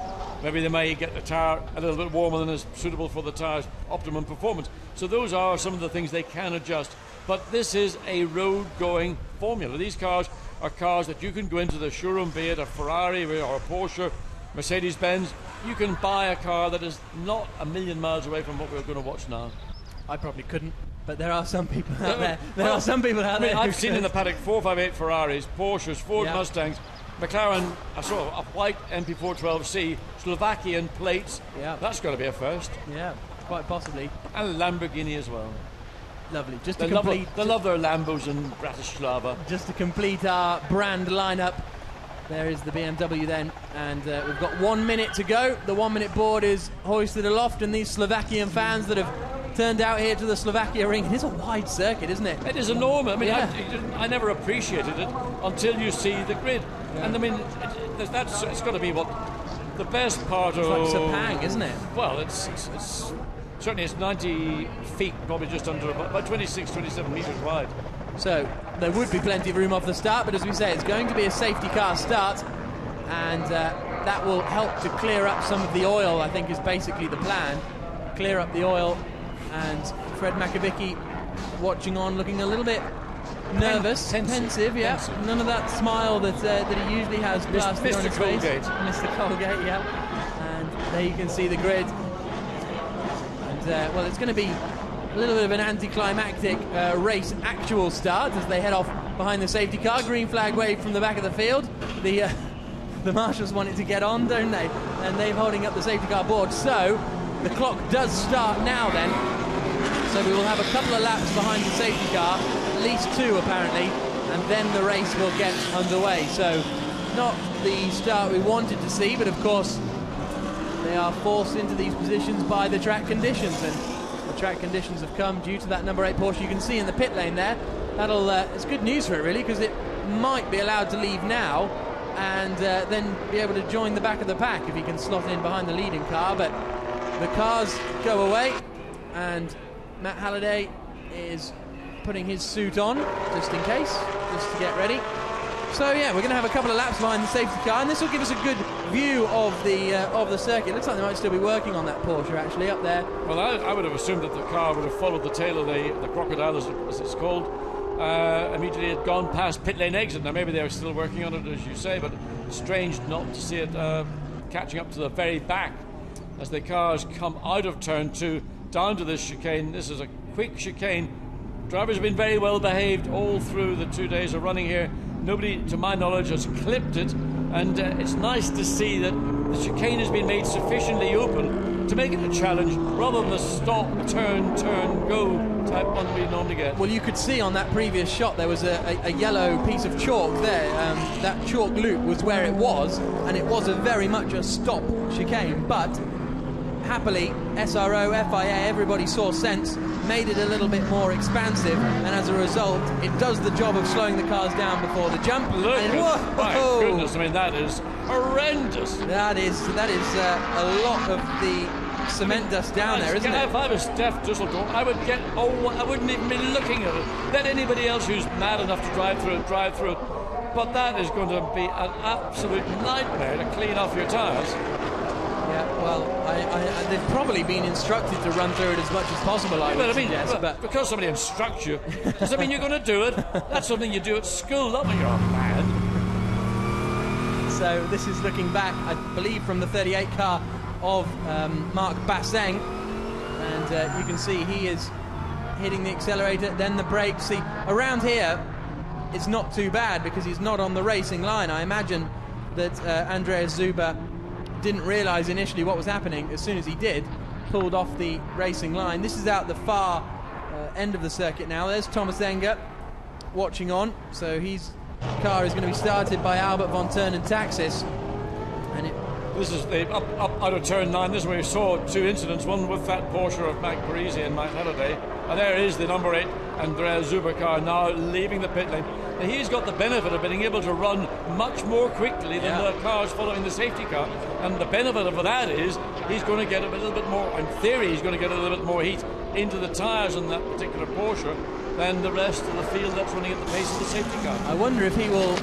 Maybe they may get the tyre a little bit warmer than is suitable for the tyre's optimum performance. So those are some of the things they can adjust. But this is a road-going formula. These cars are cars that you can go into the showroom, be it a Ferrari or a Porsche, Mercedes-Benz. You can buy a car that is not a million miles away from what we're going to watch now. I probably couldn't, but there are some people out there. There well, are some people out I mean, there. I've seen in the paddock four five eight Ferraris, Porsches, Ford yep. Mustangs, McLaren, I saw a white M P four twelve C, Slovakian plates. Yeah, that's got to be a first. Yeah, quite possibly. And Lamborghini as well. Lovely. Just they to love, complete. They love their Lambos in Bratislava. Just to complete our brand lineup, there is the B M W then, and uh, we've got one minute to go. The one-minute board is hoisted aloft, and these Slovakian fans that have turned out here to the Slovakia ring. It is a wide circuit, isn't it? It is enormous. I mean, yeah. I, I never appreciated it until you see the grid. Yeah. And I mean, it, it, that's it's got to be what the best part it's of. It's like Sepang, isn't it? Well, it's, it's, it's certainly it's ninety feet, probably just under about, about twenty-six, twenty-seven meters wide. So there would be plenty of room off the start, but as we say, it's going to be a safety car start, and uh, that will help to clear up some of the oil. I think is basically the plan: clear up the oil. And Fred Makowiecki watching on, looking a little bit nervous, pensive, pensive yeah. Pensive. None of that smile that uh, that he usually has. Mister Colgate. Mister Colgate, yeah. And there you can see the grid. And uh, well, it's going to be a little bit of an anticlimactic uh, race actual start as they head off behind the safety car. Green flag waved from the back of the field. The uh, the marshals wanted to get on, don't they? And they're holding up the safety car board. So the clock does start now then. So we will have a couple of laps behind the safety car, at least two apparently, and then the race will get underway. So not the start we wanted to see, but of course they are forced into these positions by the track conditions, and the track conditions have come due to that number eight Porsche you can see in the pit lane there. That'll uh, it's good news for it really, because it might be allowed to leave now and uh, then be able to join the back of the pack if he can slot in behind the leading car. But the cars go away, and Matt Halliday is putting his suit on just in case, just to get ready. So yeah, we're going to have a couple of laps behind the safety car, and this will give us a good view of the uh, of the circuit. Looks like they might still be working on that Porsche actually up there. Well, I, I would have assumed that the car would have followed the tail of the, the crocodile, as, it, as it's called. Uh, immediately had gone past pit lane exit. Now maybe they were still working on it, as you say, but strange not to see it uh, catching up to the very back as the cars come out of turn two down to this chicane. This is a quick chicane. Drivers have been very well behaved all through the two days of running here. Nobody, to my knowledge, has clipped it, and uh, it's nice to see that the chicane has been made sufficiently open to make it a challenge rather than the stop, turn, turn, go type one we normally get. Well, you could see on that previous shot there was a, a, a yellow piece of chalk there. Um, that chalk loop was where it was, and it was a very much a stop chicane, but happily, S R O, F I A, everybody saw sense, made it a little bit more expansive, and as a result, it does the job of slowing the cars down before the jump. Look, and whoa, my whoa. goodness, I mean, that is horrendous. That is that is uh, a lot of the cement dust down there, isn't it? If I was Stef Dusseldorp, I would get, oh, I wouldn't even be looking at it. Let anybody else who's mad enough to drive through it, drive through it. But that is going to be an absolute nightmare to clean off your tyres. Yeah, well, I, I, they've probably been instructed to run through it as much as possible, I yeah, would I mean, suggest, but... Because somebody instructs you, does that mean you're going to do it? That's something you do at school, not when you're mad. So this is looking back, I believe, from the thirty-eight car of um, Mark Basseng, and uh, you can see he is hitting the accelerator, then the brakes. See, around here, it's not too bad because he's not on the racing line. I imagine that uh, Andreas Zuber didn't realise initially what was happening. As soon as he did, pulled off the racing line. This is out the far uh, end of the circuit now. There's Tomáš Enge watching on. So his car is going to be started by Albert von Thurn und Taxis. And it this is the up, up out of turn nine. This is where we saw two incidents, one with that Porsche of Mike Parisi and Mike Halliday. And there is the number eight Andreas Zuber car now leaving the pit lane. Now he's got the benefit of being able to run much more quickly than yeah. the cars following the safety car. And the benefit of that is he's going to get a little bit more, in theory, he's going to get a little bit more heat into the tyres on that particular Porsche than the rest of the field that's running at the pace of the safety car. I wonder if he will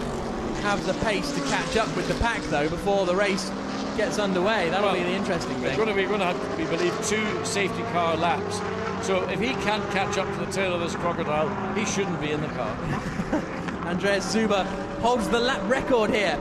have the pace to catch up with the pack, though, before the race gets underway. That'll well, be the interesting thing. We're going, to be, we're going to have, we believe, two safety car laps. So if he can't catch up to the tail of this crocodile, he shouldn't be in the car. Andreas Zuber holds the lap record here.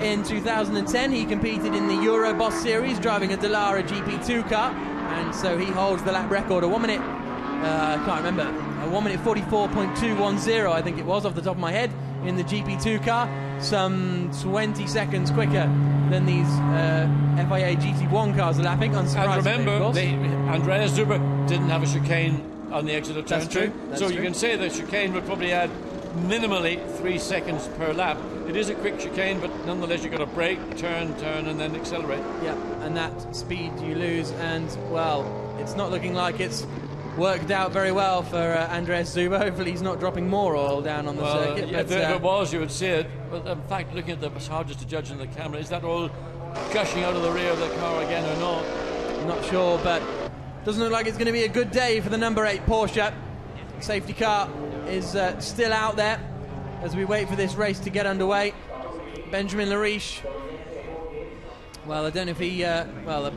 In two thousand ten, he competed in the Euroboss series, driving a Dallara G P two car, and so he holds the lap record. A one minute, uh, I can't remember, a one minute forty-four point two one zero, I think it was, off the top of my head, in the G P two car. Some twenty seconds quicker than these uh, F I A G T one cars are lapping. Unsurprisingly, and remember, the, Andreas Zuber didn't have a chicane on the exit of turn two, so true. You can say the chicane would probably add minimally three seconds per lap. It is a quick chicane, but nonetheless you've got to brake, turn, turn, and then accelerate. Yeah, and that speed you lose, and well, it's not looking like it's worked out very well for uh, Andreas Zuber. Hopefully he's not dropping more oil down on the well, circuit. Yeah, but, if uh, it was, you would see it. But in fact, looking at the, it's hard just to judge in the camera. Is that oil gushing out of the rear of the car again or not? I'm not sure, but doesn't look like it's going to be a good day for the number eight Porsche. Safety car is uh, still out there as we wait for this race to get underway. Benjamin Lariche, well, I don't know if he, uh, well, a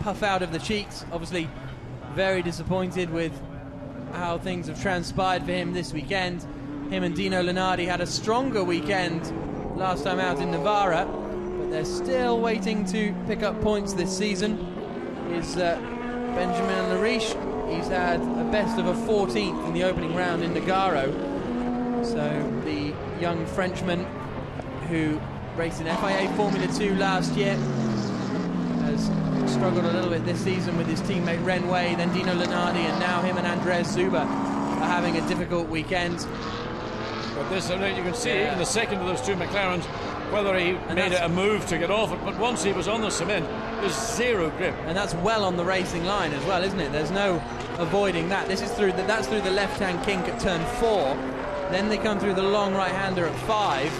puff out of the cheeks, obviously very disappointed with how things have transpired for him this weekend. Him and Dino Lenardi had a stronger weekend last time out in Navarra, but they're still waiting to pick up points this season. Is uh, Benjamin Lariche, he's had a best of a fourteenth in the opening round in Nagaro. So the young Frenchman who raced in F I A Formula two last year has struggled a little bit this season with his teammate Renway, then Dino Lenardi, and now him and Andreas Zuber are having a difficult weekend. But this, you can see, yeah. even the second of those two McLarens whether he and made a move to get off it, but once he was on the cement, there's zero grip. And that's well on the racing line as well, isn't it? There's no avoiding that. This is through the, that's through the left-hand kink at turn four. Then they come through the long right-hander at five,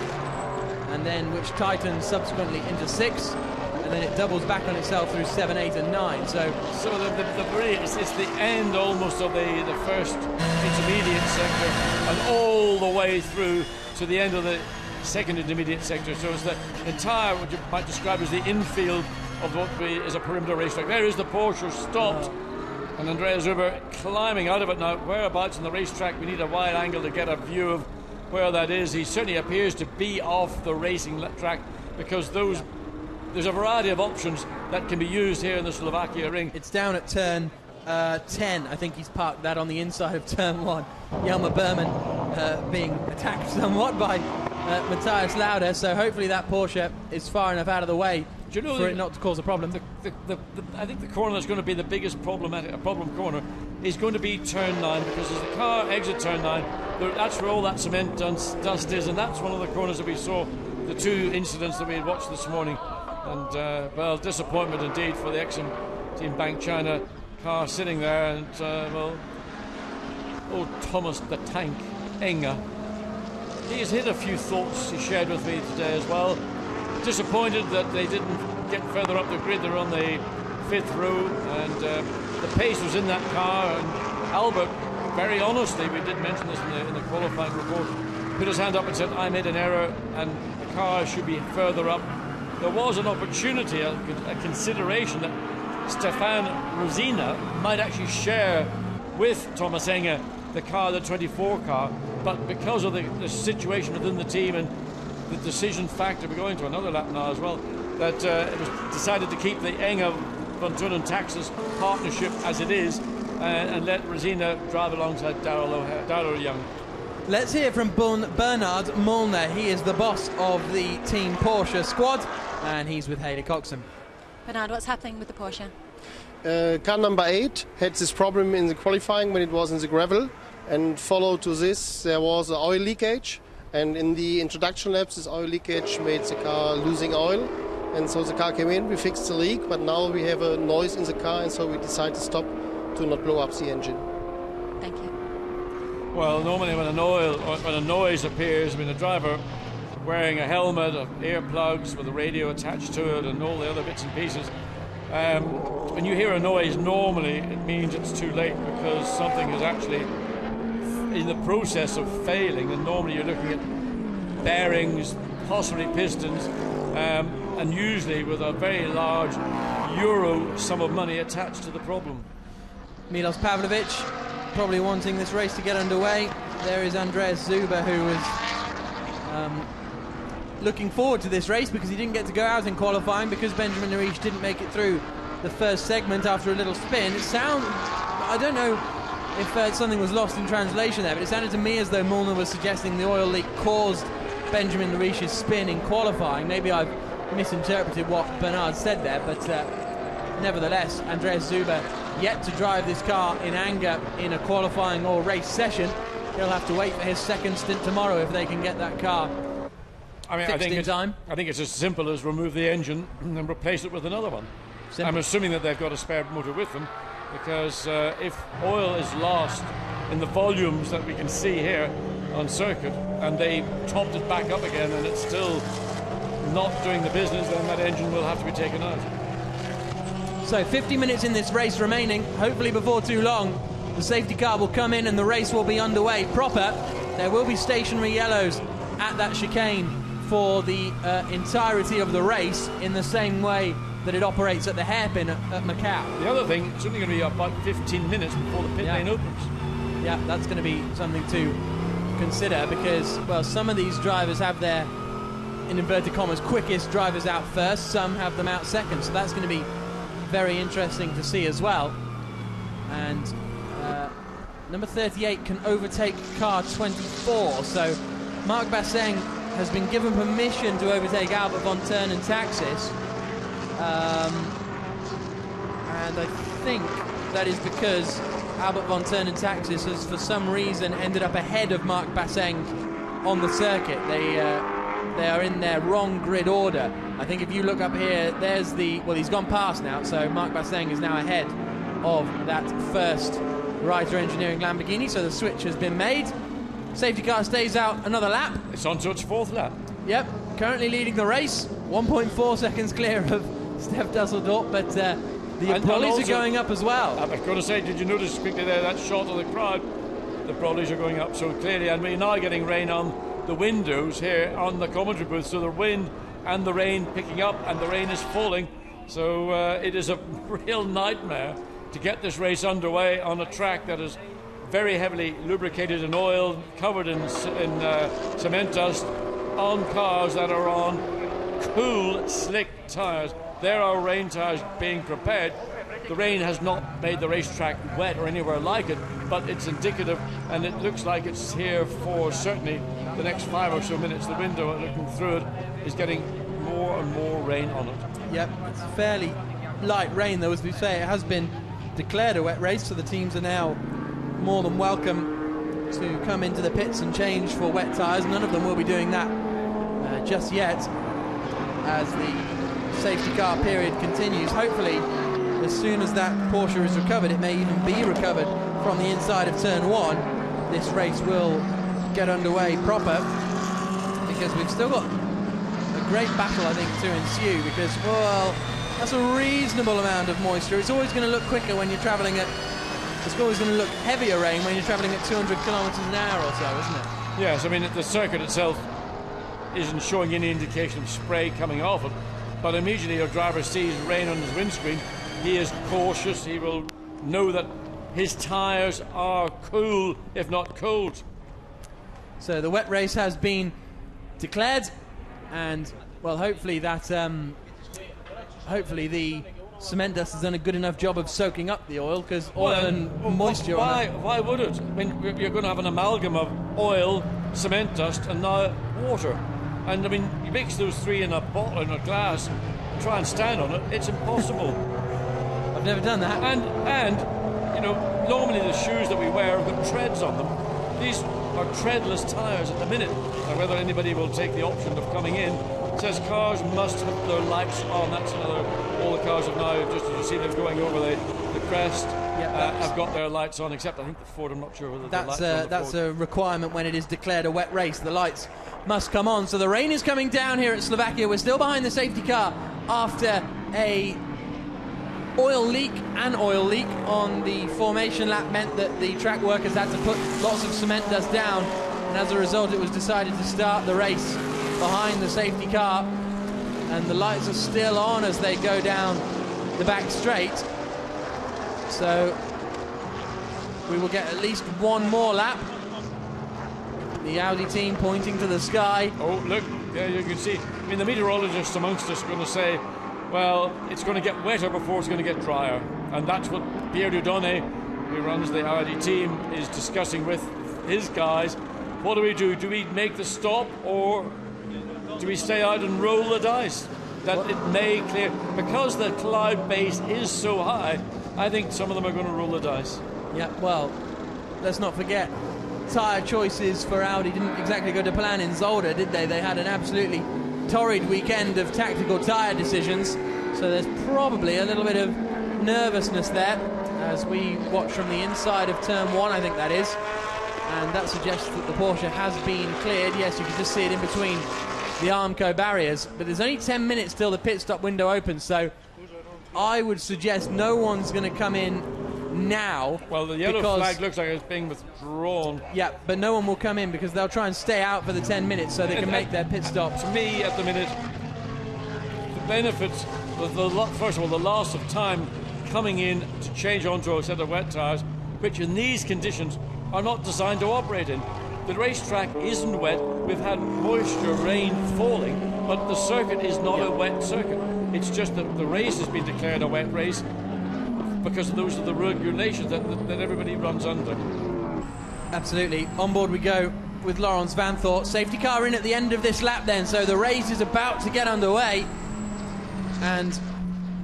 and then which tightens subsequently into six, and then it doubles back on itself through seven, eight, and nine. So, so the the, the break is it's the end almost of the the first intermediate sector, and all the way through to the end of the second intermediate sector. So it's the entire what you might describe as the infield of what we, is a perimeter racetrack. There is the Porsche stopped. Oh. And Andreas Zuber climbing out of it now. Whereabouts in the racetrack? We need a wide angle to get a view of where that is. He certainly appears to be off the racing track, because those yeah. there's a variety of options that can be used here in the Slovakia ring. It's down at turn uh, ten. I think he's parked that on the inside of turn one. Yelmer Buurman uh, being attacked somewhat by uh, Matthias Lauda. So hopefully that Porsche is far enough out of the way. Do you know for the, it not to cause a problem. The, the, the, the, I think the corner that's going to be the biggest problematic a problem corner is going to be turn nine, because as the car exits turn nine, that's where all that cement dust is, and that's one of the corners that we saw the two incidents that we had watched this morning. And uh, well, disappointment indeed for the Exim Team Bank China car sitting there, and uh, well, old Tomáš the Tank Enge. He has hit a few thoughts he shared with me today as well. Disappointed that they didn't get further up the grid. They're on the fifth row, and uh, the pace was in that car. And Albert, very honestly, we did mention this in the, in the qualifying report, put his hand up and said, I made an error and the car should be further up. There was an opportunity, a, a consideration that Stefan Rosina might actually share with Tomáš Enge the car, the twenty-four car, but because of the, the situation within the team and the decision factor, we're going to another lap now as well, that uh, it was decided to keep the Enge von Thurn und Taxis partnership as it is, uh, and let Rosina drive alongside Darrell O'Hare, Darrell Young. Let's hear from Bernard Molnar. He is the boss of the Team Porsche squad, and he's with Hayley Coxham. Bernard, what's happening with the Porsche? Uh, car number eight had this problem in the qualifying when it was in the gravel, and followed to this there was an oil leakage. And in the introduction laps, this oil leakage made the car losing oil. And so the car came in, we fixed the leak, but now we have a noise in the car, and so we decided to stop to not blow up the engine. Thank you. Well, normally when an oil, when a noise appears, I mean, a driver wearing a helmet, earplugs with a radio attached to it, and all the other bits and pieces, um, when you hear a noise, normally it means it's too late, because something is actually in the process of failing, and normally you're looking at bearings, possibly pistons, um, and usually with a very large euro sum of money attached to the problem. Milos Pavlovic probably wanting this race to get underway. There is Andreas Zuber, who was um, looking forward to this race because he didn't get to go out in qualifying because Benjamin Nariche didn't make it through the first segment after a little spin. It sounds, I don't know if uh, something was lost in translation there, but it sounded to me as though Molnar was suggesting the oil leak caused Benjamin Nariche's spin in qualifying. Maybe I've misinterpreted what Bernard said there, but uh, nevertheless, Andreas Zuber yet to drive this car in anger in a qualifying or race session. He'll have to wait for his second stint tomorrow if they can get that car I mean, fixed I think in time. I think it's as simple as remove the engine and replace it with another one. Simple. I'm assuming that they've got a spare motor with them, because uh, if oil is lost in the volumes that we can see here on circuit, and they topped it back up again and it's still not doing the business, then that engine will have to be taken out. So fifty minutes in this race remaining. Hopefully before too long the safety car will come in and the race will be underway proper. There will be stationary yellows at that chicane for the uh, entirety of the race, in the same way that it operates at the hairpin at, at Macau. The other thing, it's only going to be about fifteen minutes before the pit yeah. lane opens. Yeah, that's going to be something to consider, because, well, some of these drivers have their, in inverted commas, quickest drivers out first, some have them out second, so that's going to be very interesting to see as well. And uh, number thirty-eight can overtake car twenty-four, so Mark Basseng has been given permission to overtake Albert von Thurn und Taxis. Um, and I think that is because Albert von Thurn und Taxis has for some reason ended up ahead of Mark Basseng on the circuit. They uh, they are in their wrong grid order. I think if you look up here, there's the, well, he's gone past now, so Mark Basseng is now ahead of that first Reiter Engineering Lamborghini, so the switch has been made. Safety car stays out another lap. It's on to its fourth lap. Yep, currently leading the race, one point four seconds clear of Stef Dusseldorp, but uh, the Aproli's are going up as well. I've got to say, did you notice quickly there, that shot of the crowd? The Aproli's are going up so clearly, and we're now getting rain on the windows here on the commentary booth, so the wind and the rain picking up, and the rain is falling, so uh, it is a real nightmare to get this race underway on a track that is very heavily lubricated in oil, covered in, in uh, cement dust, on cars that are on cool, slick tyres. There are rain tyres being prepared. The rain has not made the racetrack wet or anywhere like it, but it's indicative, and it looks like it's here for certainly the next five or so minutes. The window, looking through it, is getting more and more rain on it. Yep, it's fairly light rain, though, as we say. It has been declared a wet race, so the teams are now more than welcome to come into the pits and change for wet tyres. None of them will be doing that uh, just yet, as the safety car period continues. Hopefully, as soon as that Porsche is recovered, it may even be recovered from the inside of turn one, this race will get underway proper, because we've still got a great battle, I think, to ensue, because, well, that's a reasonable amount of moisture. It's always going to look quicker when you're travelling at, it's always going to look heavier rain when you're travelling at two hundred kilometres an hour or so, isn't it? Yes, I mean, the circuit itself isn't showing any indication of spray coming off it, but immediately your driver sees rain on his windscreen, he is cautious, he will know that his tyres are cool, if not cold. So the wet race has been declared, and, well, hopefully that, um, hopefully the cement dust has done a good enough job of soaking up the oil, because oil well, and well, moisture... Why, why would it? I mean, you're going to have an amalgam of oil, cement dust, and now water. And, I mean, you mix those three in a bottle, in a glass, try and stand on it, it's impossible. I've never done that. And, and you know, normally the shoes that we wear have got treads on them. These are treadless tyres at the minute. Now, whether anybody will take the option of coming in, it says cars must have their lights on. That's another... All the cars have now, just as you see them going over the, the crest, yep, uh, have got their lights on, except I think the Ford, I'm not sure whether that's the lights a, on That's Ford. A requirement when it is declared a wet race. The lights must come on. So the rain is coming down here at Slovakia. We're still behind the safety car after a oil leak. An oil leak on the formation lap meant that the track workers had to put lots of cement dust down, and as a result it was decided to start the race behind the safety car, and the lights are still on as they go down the back straight. So we will get at least one more lap. The Audi team pointing to the sky. Oh, look, there you can see. I mean, the meteorologists amongst us are going to say, well, it's going to get wetter before it's going to get drier. And that's what Pierre Dudonné, who runs the Audi team, is discussing with his guys. What do we do? Do we make the stop, or do we stay out and roll the dice? That what? It may clear. Because the cloud base is so high, I think some of them are going to roll the dice. Yeah, well, let's not forget, tyre choices for Audi didn't exactly go to plan in Zolder, did they? They had an absolutely torrid weekend of tactical tyre decisions, so there's probably a little bit of nervousness there, as we watch from the inside of turn one, I think that is. And that suggests that the Porsche has been cleared. Yes, you can just see it in between the Armco barriers, but there's only ten minutes till the pit stop window opens, so I would suggest no one's going to come in now. Well, the yellow because, flag looks like it's being withdrawn. Yeah, but no one will come in because they'll try and stay out for the ten minutes so they can and, make their pit stop. To me, at the minute, the benefits, the, the, first of all, the loss of time coming in to change onto a set of wet tyres, which in these conditions are not designed to operate in. The racetrack isn't wet. We've had moisture, rain falling, but the circuit is not yeah. a wet circuit. It's just that the race has been declared a wet race because those are the regulations that, that, that everybody runs under. Absolutely. On board we go with Laurens Vanthoor. Safety car in at the end of this lap then, so the race is about to get underway. And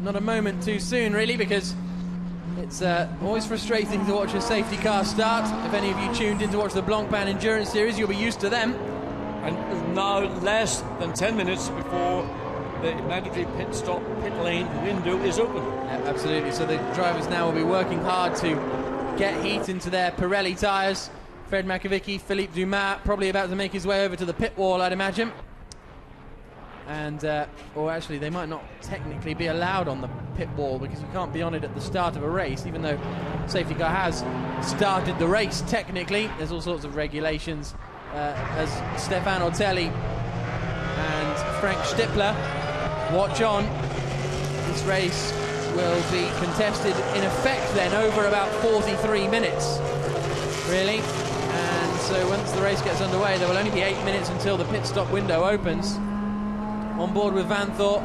not a moment too soon, really, because it's uh, always frustrating to watch a safety car start. If any of you tuned in to watch the Blancpain Endurance Series, you'll be used to them. And now less than ten minutes before the mandatory pit stop, pit lane window is open. Yeah, absolutely. So the drivers now will be working hard to get heat into their Pirelli tyres. Fred Makowiecki, Philippe Dumas, probably about to make his way over to the pit wall, I'd imagine. And, uh, or actually, they might not technically be allowed on the pit wall because you can't be on it at the start of a race, even though safety car has started the race technically. There's all sorts of regulations, uh, as Stefano Ottelli and Frank Stippler watch on. This race will be contested in effect then over about forty-three minutes, really. And so once the race gets underway, there will only be eight minutes until the pit stop window opens. On board with Vanthoor,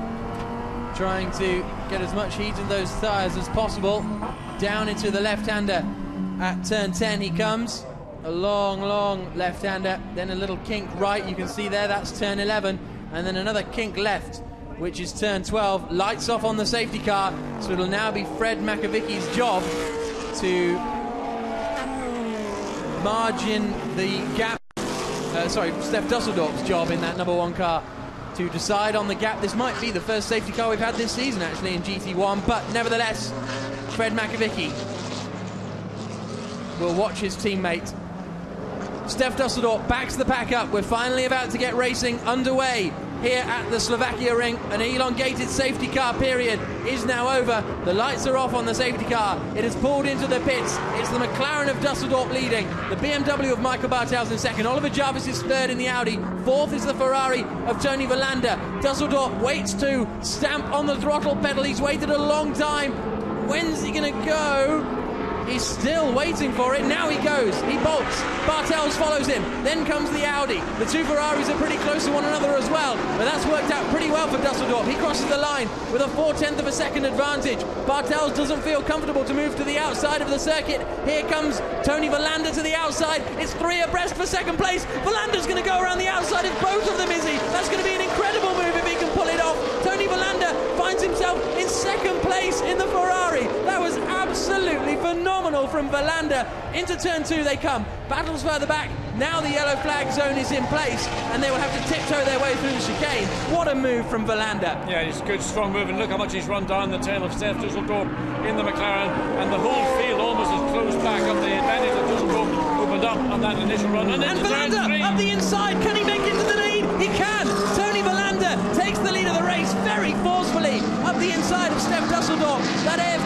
trying to get as much heat in those tyres as possible. Down into the left-hander at turn ten he comes. A long, long left-hander, then a little kink right, you can see there, that's turn eleven. And then another kink left, which is turn twelve. Lights off on the safety car, so it'll now be Fred Makowiecki's job to margin the gap. Uh, sorry, Stef Dusseldorp's job in that number one car to decide on the gap. This might be the first safety car we've had this season, actually, in G T one, but nevertheless, Fred Makowiecki will watch his teammate. Stef Dusseldorp backs the pack up. We're finally about to get racing underway here at the Slovakia ring. An elongated safety car period is now over. The lights are off on the safety car. It has pulled into the pits. It's the McLaren of Dusseldorp leading, the B M W of Michael Bartels in second, Oliver Jarvis is third in the Audi, fourth is the Ferrari of Toni Vilander. Dusseldorp waits to stamp on the throttle pedal. He's waited a long time. When's he going to go? He's still waiting for it. Now he goes. He bolts. Bartels follows him. Then comes the Audi. The two Ferraris are pretty close to one another as well, but that's worked out pretty well for Dusseldorp. He crosses the line with a four-tenth of a second advantage. Bartels doesn't feel comfortable to move to the outside of the circuit. Here comes Toni Vilander to the outside. It's three abreast for second place. Vilander's going to go around the outside of both of them, is he? That's going to be an incredible move if he can pull it off. Toni Vilander finds himself in second place in the Ferrari. That was absolutely phenomenal. Phenomenal from Vilander. Into turn two they come. Battles further back. Now the yellow flag zone is in place and they will have to tiptoe their way through the chicane. What a move from Vilander. Yeah, it's a good strong move, and look how much he's run down the tail of Stef Dusseldorp in the McLaren, and the whole field almost is closed back up. The advantage of Dusseldorp opened up on that initial run. And, and Vilander up the inside. Can he make it to the lead? He can. Toni Vilander takes the lead of the race very forcefully up the inside of Stef Dusseldorp. That A F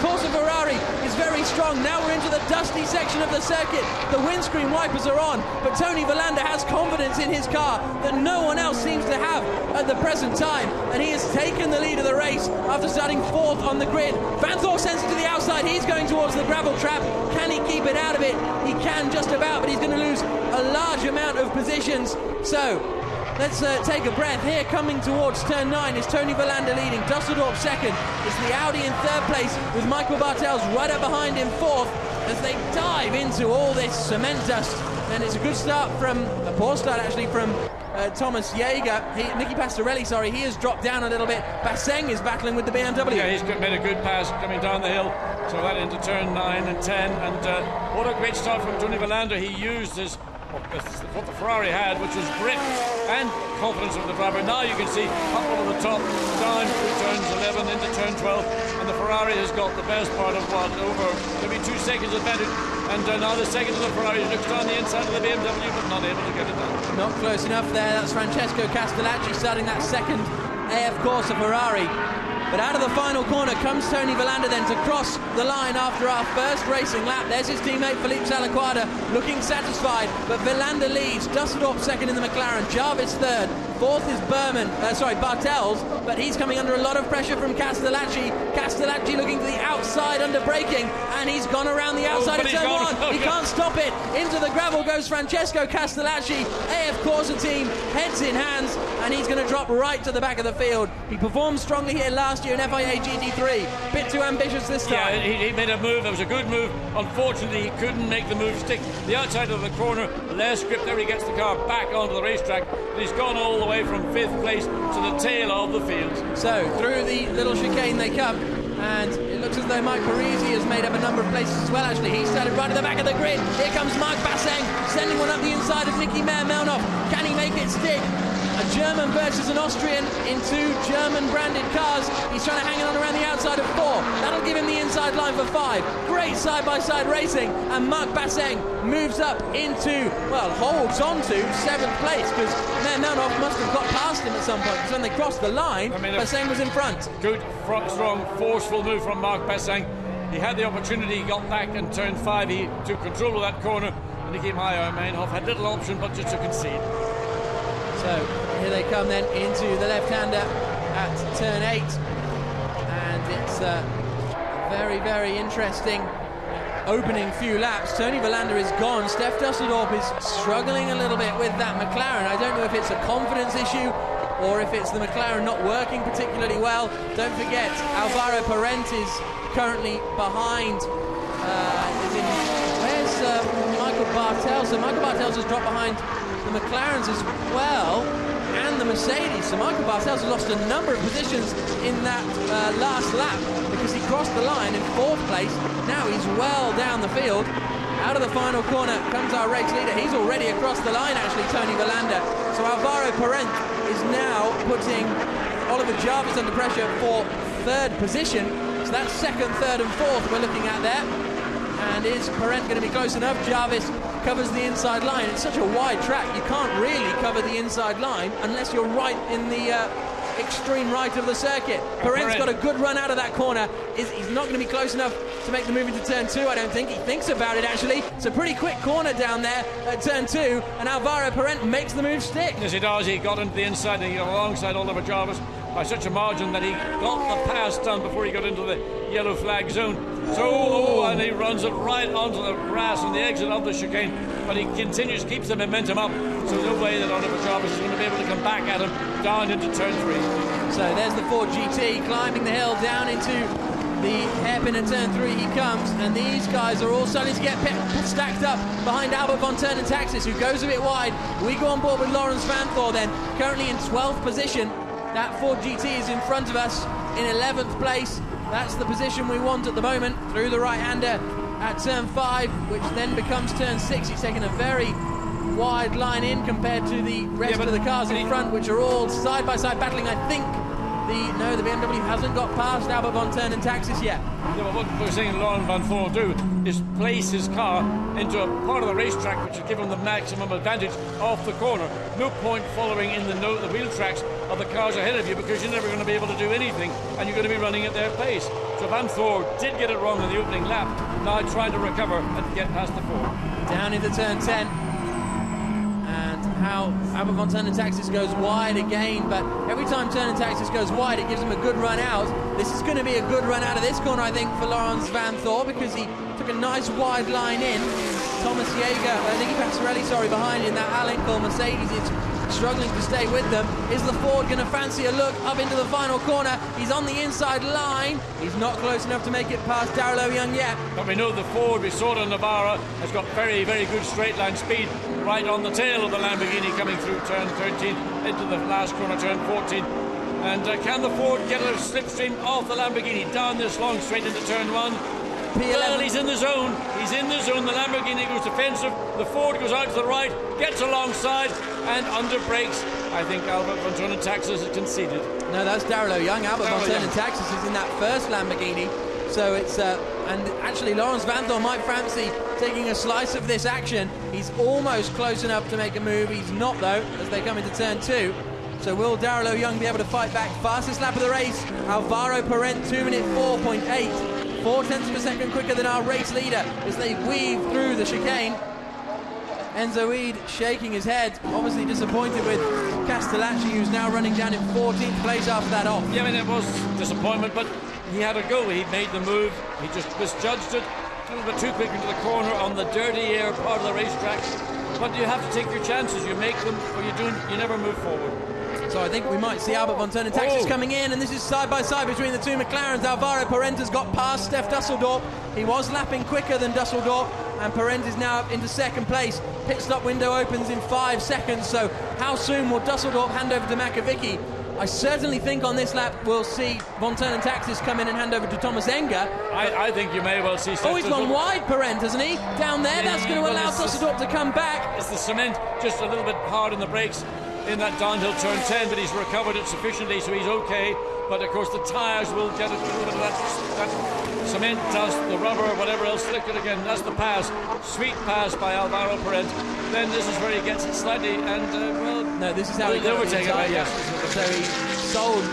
Corse Ferrari is very strong. Now we're into the dusty section of the circuit. The windscreen wipers are on, but Toni Vilander has confidence in his car that no one else seems to have at the present time, and he has taken the lead of the race after starting fourth on the grid. Vanthoor sends it to the outside. He's going towards the gravel trap. Can he keep it out of it? He can just about, but he's going to lose a large amount of positions. So let's uh, take a breath. Here coming towards turn nine is Toni Vilander leading, Dusseldorp second, it's the Audi in third place with Michael Bartels right up behind him fourth as they dive into all this cement dust. And it's a good start from, a poor start actually from uh, Thomas Jäger. He, Nicky Pastorelli, sorry, he has dropped down a little bit. Basseng is battling with the B M W. Yeah, he's made a good pass coming down the hill. So that into turn nine and ten, and uh, what a great start from Toni Vilander. He used his what the Ferrari had, which was grip and confidence of the driver. Now you can see up over the top, down through turns eleven into turn twelve, and the Ferrari has got the best part of what, over maybe two seconds advantage, and uh, now the second of the Ferrari looks down the inside of the B M W, but not able to get it done. Not close enough there. That's Francesco Castellacci starting that second A F Corse Ferrari. But out of the final corner comes Toni Vilander then to cross the line after our first racing lap. There's his teammate Filip Salaquarda looking satisfied, but Vilander leads. Dusseldorp second in the McLaren, Jarvis third, fourth is Buurman, uh, sorry, Bartels, but he's coming under a lot of pressure from Castellacci. Castellacci looking to the outside under braking, and he's gone around the outside oh, of turn one. Okay. He can't stop it. Into the gravel goes Francesco Castellacci. A F Corse team, heads in hands, and he's going to drop right to the back of the field. He performed strongly here last year in F I A G T three. Bit too ambitious this time. Yeah, he, he made a move. That was a good move. Unfortunately, he couldn't make the move stick. The outside of the corner, less grip there. He gets the car back onto the racetrack. And he's gone all the way from fifth place to the tail of the field. So, through the little chicane they come. and it looks as though Mike Parisi has made up a number of places as well. Actually, he started right at the back of the grid. Here comes Mark Basseng, sending one up the inside of Nicky Mayer-Melnhof. Can he make it stick? A German versus an Austrian in two German-branded cars. He's trying to hang on around the outside of four. That'll give him the inside line for five. Great side-by-side racing, and Mark Basseng moves up into, well, holds on to seventh place, because Melnhof must have got past him at some point, because when they crossed the line, I mean, Basseng was in front. Good, strong, forceful move from Mark Basseng. He had the opportunity, he got back and turned five. He took control of that corner, and Nicky Mayer-Melnhof had little option but just to concede. So here they come then into the left-hander at turn eight, and it's a very, very interesting opening few laps. Toni Vilander is gone. Stef Dusseldorp is struggling a little bit with that McLaren. I don't know if it's a confidence issue or if it's the McLaren not working particularly well. Don't forget, Alvaro Perrin is currently behind. Uh, is in, where's uh, Michael Bartels? So Michael Bartels has dropped behind the McLarens as well, and the Mercedes. So Michael Bartels has lost a number of positions in that uh, last lap, because he crossed the line in fourth place. Now he's well down the field. Out of the final corner comes our race leader. He's already across the line, actually, Toni Vilander. So Alvaro Perrin is now putting Oliver Jarvis under pressure for third position. So that's second, third and fourth we're looking at there. And is Perrin going to be close enough? Jarvis covers the inside line. It's such a wide track, you can't really cover the inside line unless you're right in the uh, extreme right of the circuit. Perrin's got a good run out of that corner. Is he's not going to be close enough to make the move into turn two, I don't think. He thinks about it, actually. It's a pretty quick corner down there at turn two, and Alvaro Perrin makes the move stick. Yes, he does. He got into the inside and he got alongside Oliver Jarvis by such a margin that he got the pass done before he got into the yellow flag zone. So, oh, and he runs it right onto the grass on the exit of the chicane, but he continues, keeps the momentum up, so there's no way that Oliver Jarvis is going to be able to come back at him down into turn three. So there's the Ford G T climbing the hill down into the hairpin at turn three he comes, and these guys are all starting to get stacked up behind Albert von Thurn und Taxis, who goes a bit wide. We go on board with Laurens Vanthoor then, currently in twelfth position. That Ford G T is in front of us in eleventh place. That's the position we want at the moment, through the right-hander at turn five, which then becomes turn six. He's taken a very wide line in compared to the rest yeah, of the cars in front, which are all side-by-side battling. I think the no, the B M W hasn't got past Albert von Thurn und Taxis yet. Yeah, but what we're seeing Laurens Vanthoor do is place his car into a part of the racetrack which will give him the maximum advantage off the corner. No point following in the, no, the wheel tracks of the cars ahead of you, because you're never going to be able to do anything, and you're going to be running at their pace. So Vanthoor did get it wrong in the opening lap, now trying to recover and get past the four. Down into turn ten, and how Albert von Thurn und Taxis goes wide again, but every time Thurn und Taxis goes wide, it gives him a good run out. This is going to be a good run out of this corner, I think, for Laurens Vanthoor, because he took a nice wide line in. Thomas Jäger, I think he Pasquarelli, sorry, behind in that Alenco Mercedes. It's struggling to stay with them. Is the Ford going to fancy a look up into the final corner? He's on the inside line. He's not close enough to make it past Darrell O'Young yet. But we know the Ford, we saw it on Navarra, has got very, very good straight line speed right on the tail of the Lamborghini coming through turn thirteen into the last corner, turn fourteen. And uh, can the Ford get a slipstream off the Lamborghini down this long straight into turn one? P eleven. Well, he's in the zone. He's in the zone. The Lamborghini goes defensive. The Ford goes out to the right, gets alongside, and under brakes. I think Albert von Thurn und Taxis has conceded. No, that's Darrell O'Young. Albert von Thurn und Taxis is in that first Lamborghini. So it's uh, and actually Laurens Vanthoor might fancy taking a slice of this action. He's almost close enough to make a move. He's not though, as they come into turn two. So will Darrell O'Young be able to fight back? Fastest lap of the race, Alvaro Perrin, two minute four point eight. Four tenths of a second quicker than our race leader as they weave through the chicane. Enzo Eid shaking his head, obviously disappointed with Castellacci, who's now running down in fourteenth place after that off. Yeah, I mean, it was disappointment, but he had a go. He made the move. He just misjudged it. A little bit too quick into the corner on the dirty air part of the racetrack. But you have to take your chances. You make them, or you don't. You never move forward. So I think we might see Albert von Thurn und Taxis oh. coming in, and this is side by side between the two McLarens. Alvaro Perrin has got past Stef Dusseldorp. He was lapping quicker than Dusseldorp, and Perrin is now up into second place. Pit stop window opens in five seconds, so how soon will Dusseldorp hand over to Makowiecki? I certainly think on this lap we'll see von Thurn und Taxis come in and hand over to Tomáš Enge. I, I think you may well see... Oh, he's gone wide, Perrin, hasn't he? Down there, yeah, that's going to well, allow Dusseldorp to come back. It's the cement, just a little bit hard in the brakes in that downhill turn ten, but he's recovered it sufficiently, so he's okay. But, of course, the tyres will get a little bit of that, that cement dust, the rubber, whatever else, lick it again. That's the pass. Sweet pass by Alvaro Perrin. Then this is where he gets it slightly, and, uh, well... No, this is how he got it. Yes. So he sold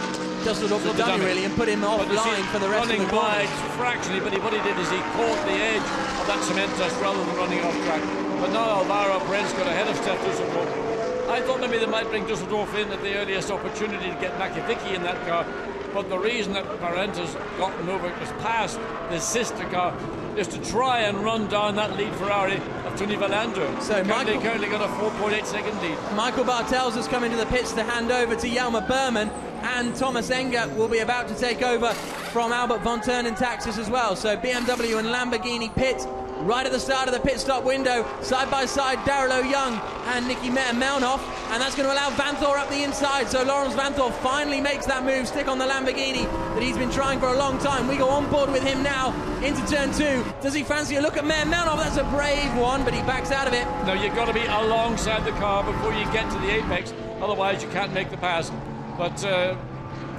Dusseldorp the dummy, really, and put him offline for the rest of the running wide fractionally, but he, what he did is he caught the edge of that cement dust rather than running off track. But now Alvaro Perrin's got ahead of Stef Dusseldorp. I thought maybe they might bring Dusseldorp in at the earliest opportunity to get Makowiecki in that car, but the reason that Parenta's gotten over it was past his sister car is to try and run down that lead Ferrari of Toni Vilander. So Michael currently got a four point eight second lead. Michael Bartels has come into the pits to hand over to Yelmer Buurman, and Tomáš Enge will be about to take over from Albert von Thurn und Taxis as well. So B M W and Lamborghini pit right at the start of the pit stop window, side by side, Darrell O'Young and Nicky Melnoff, and that's going to allow Vanthoor up the inside. So Laurens Vanthoor finally makes that move, stick on the Lamborghini that he's been trying for a long time. We go on board with him now into turn two. Does he fancy a look at Mayor Melnoff? That's a brave one, but he backs out of it. No, you've got to be alongside the car before you get to the apex, otherwise you can't make the pass. But uh,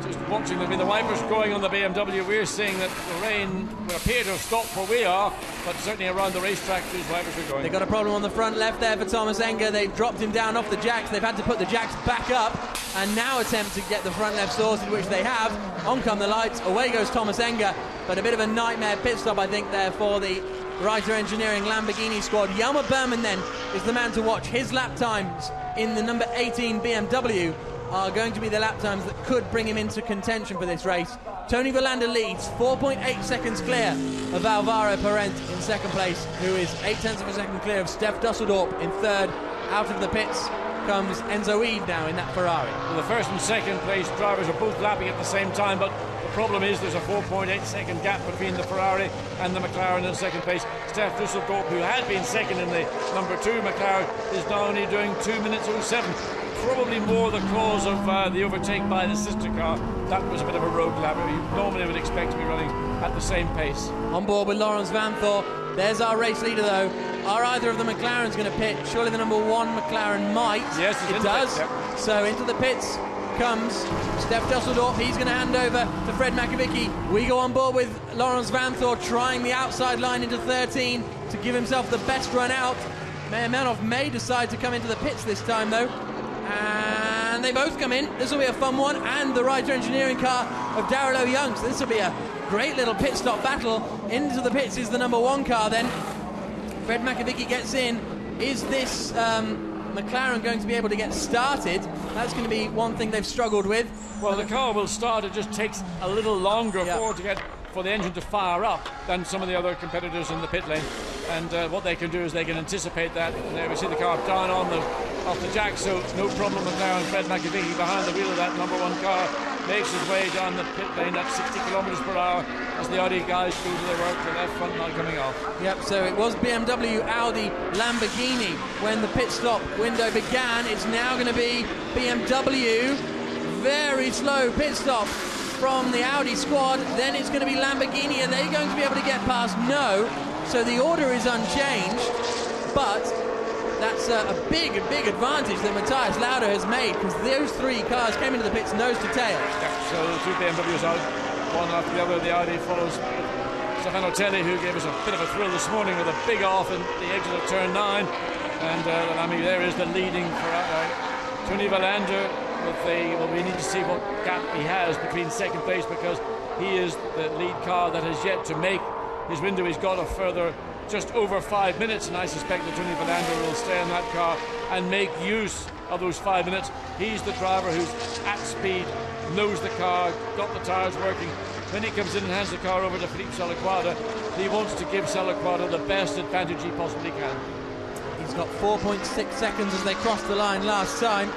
just watching them, the wipers going on the B M W, we're seeing that the rain will appear to have stopped where we are, but certainly around the racetrack these wipers are going. They've got a problem on the front left there for Tomáš Enge. They've dropped him down off the jacks, they've had to put the jacks back up and now attempt to get the front left sorted, which they have. On come the lights, away goes Tomáš Enge, but a bit of a nightmare pit stop I think there for the Reiter Engineering Lamborghini squad. Yelmer Buurman then is the man to watch. His lap times in the number eighteen B M W are going to be the lap times that could bring him into contention for this race. Toni Vilander leads, four point eight seconds clear of Alvaro Perrin in second place, who is eight tenths of a second clear of Stef Dusseldorp in third. Out of the pits comes Enzo Ede now in that Ferrari. Well, the first and second place drivers are both lapping at the same time, but the problem is there's a four point eight second gap between the Ferrari and the McLaren in second place. Stef Dusseldorp, who had been second in the number two McLaren, is now only doing two minutes oh seven. Probably more the cause of uh, the overtake by the sister car. That was a bit of a road lap. You normally would expect to be running at the same pace. On board with Laurens Vanthoor. There's our race leader, though. Are either of the McLarens going to pit? Surely the number one McLaren might. Yes, it does. Pit, yeah. So into the pits comes Stef Dusseldorp. He's going to hand over to Fred Makowiecki. We go on board with Laurens Vanthoor, trying the outside line into thirteen to give himself the best run out. Mayor Melnoff may decide to come into the pits this time, though. And they both come in. This will be a fun one. And the Reiter Engineering car of Darrell O'Young. So this will be a great little pit stop battle. Into the pits is the number one car then. Fred Makowiecki gets in. Is this um, McLaren going to be able to get started? That's going to be one thing they've struggled with. Well, the car will start. It just takes a little longer yeah. for to get... for the engine to fire up than some of the other competitors in the pit lane, and uh, what they can do is they can anticipate that. And there we see the car down on the off the jack, so no problem with there. And Fred Makowiecki behind the wheel of that number one car makes his way down the pit lane at sixty kilometers per hour as the Audi guys do their work to the left front now coming off. Yep, so it was B M W, Audi, Lamborghini when the pit stop window began. It's now going to be B M W. Very slow pit stop from the Audi squad, then it's going to be Lamborghini. Are they going to be able to get past? No, so the order is unchanged, but that's a, a big, big advantage that Matthias Lauda has made, because those three cars came into the pits nose to tail. So two B M Ws out, one after the other. The Audi follows Stefano Ottelli, who gave us a bit of a thrill this morning with a big off in the exit of turn nine, and uh, I mean, there is the leading for uh, Toni Vilander. They, well, we need to see what gap he has between second place, because he is the lead car that has yet to make his window. He's got a further just over five minutes, and I suspect that Toni Vilander will stay in that car and make use of those five minutes. He's the driver who's at speed, knows the car, got the tyres working. When he comes in and hands the car over to Filip Salaquarda, he wants to give Salaquarda the best advantage he possibly can. He's got four point six seconds as they crossed the line last time.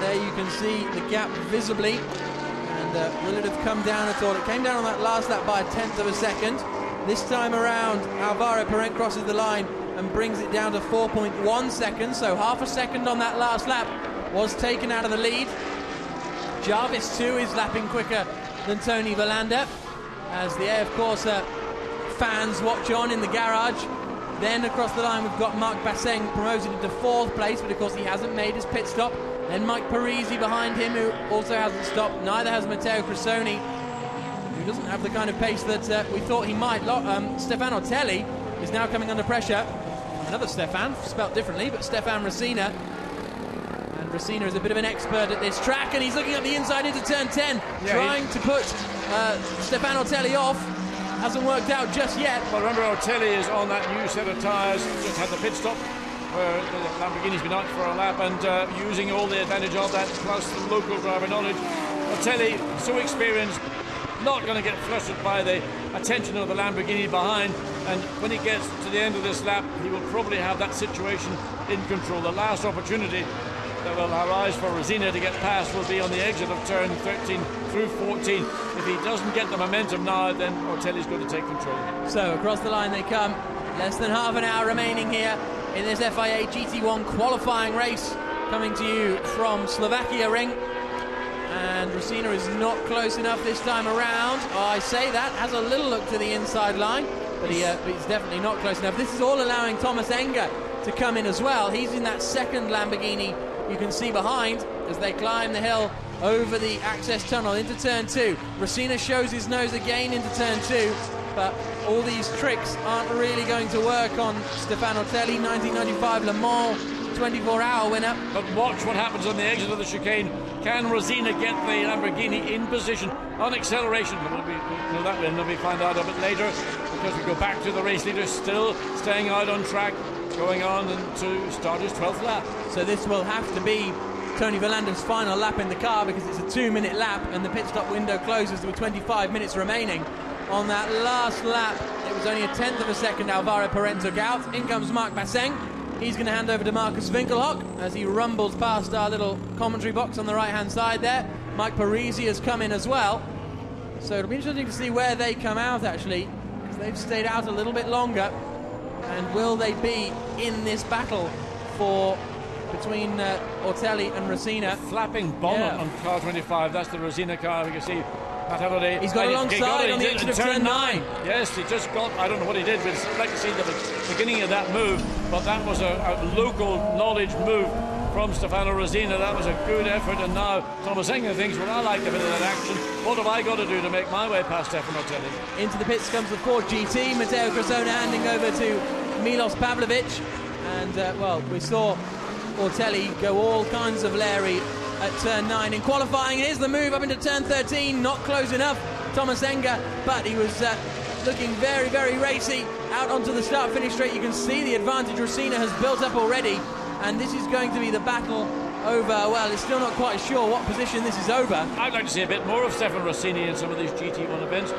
There you can see the gap visibly, and uh, will it have come down at all? It came down on that last lap by a tenth of a second. This time around, Alvaro Perrin crosses the line and brings it down to four point one seconds, so half a second on that last lap was taken out of the lead. Jarvis, too, is lapping quicker than Toni Vilander, as the A F Corse fans watch on in the garage. Then across the line, we've got Mark Basseng promoted into fourth place, but of course he hasn't made his pit stop. Then Mike Parisi behind him, who also hasn't stopped. Neither has Matteo Cressoni, who doesn't have the kind of pace that uh, we thought he might. Um, Stefano Ottelli is now coming under pressure. Another Stefan, spelt differently, but Stefan Racina. And Racina is a bit of an expert at this track, and he's looking up the inside into turn ten, yeah, trying to put uh, Stefano Ottelli off. Hasn't worked out just yet. Well, remember, Ottelli is on that new set of tyres, just had the pit stop, where the Lamborghini's been out for a lap, and uh, using all the advantage of that, plus the local driver knowledge. Ottelli, so experienced, not going to get flustered by the attention of the Lamborghini behind, and when he gets to the end of this lap, he will probably have that situation in control. The last opportunity that will arise for Racina to get past will be on the exit of turn thirteen through fourteen. If he doesn't get the momentum now, then Ottelli's going to take control. So across the line they come, less than half an hour remaining here in this F I A G T one qualifying race, coming to you from Slovakia Ring. And Racina is not close enough this time around. Oh, I say that, has a little look to the inside line, but he, uh, he's definitely not close enough. This is all allowing Tomáš Enge to come in as well. He's in that second Lamborghini you can see behind as they climb the hill over the access tunnel into turn two. Racina shows his nose again into turn two, but all these tricks aren't really going to work on Stefano Ottelli, nineteen ninety-five Le Mans twenty-four hour winner. But watch what happens on the exit of the chicane. Can Racina get the Lamborghini in position on acceleration? We'll be, we'll know that when we find out of it later, because we go back to the race leader still staying out on track, going on and to start his twelfth lap. So this will have to be Toni Vilander's final lap in the car, because it's a two minute lap and the pit stop window closes with twenty-five minutes remaining. On that last lap, it was only a tenth of a second Alvaro Perrin took out. In comes Mark Basseng. He's going to hand over to Markus Winkelhock as he rumbles past our little commentary box on the right-hand side there. Mike Parisi has come in as well. So it'll be interesting to see where they come out, actually, because they've stayed out a little bit longer. And will they be in this battle for between uh, Ottelli and Racina? Flapping bonnet, yeah, on car twenty-five. That's the Racina car. We can see Matt Halliday. He's got alongside got on the exit of turn nine. nine. Yes, he just got, I don't know what he did, but I'd like to see the beginning of that move. But that was a, a local knowledge move from Stefano Racina. That was a good effort, and now Tomáš Enge thinks, well, I like a bit of that action. What have I got to do to make my way past Stefano Ottelli? Into the pits comes the Ford G T. Matteo Cressoni handing over to Milos Pavlovic, and uh, well, we saw Ottelli go all kinds of leery at turn nine in qualifying. Here's the move up into turn thirteen, not close enough, Tomáš Enge, but he was uh, looking very, very racy out onto the start-finish straight. You can see the advantage Racina has built up already. And this is going to be the battle over, well, it's still not quite sure what position this is over. I'd like to see a bit more of Stefano Racini in some of these G T one events.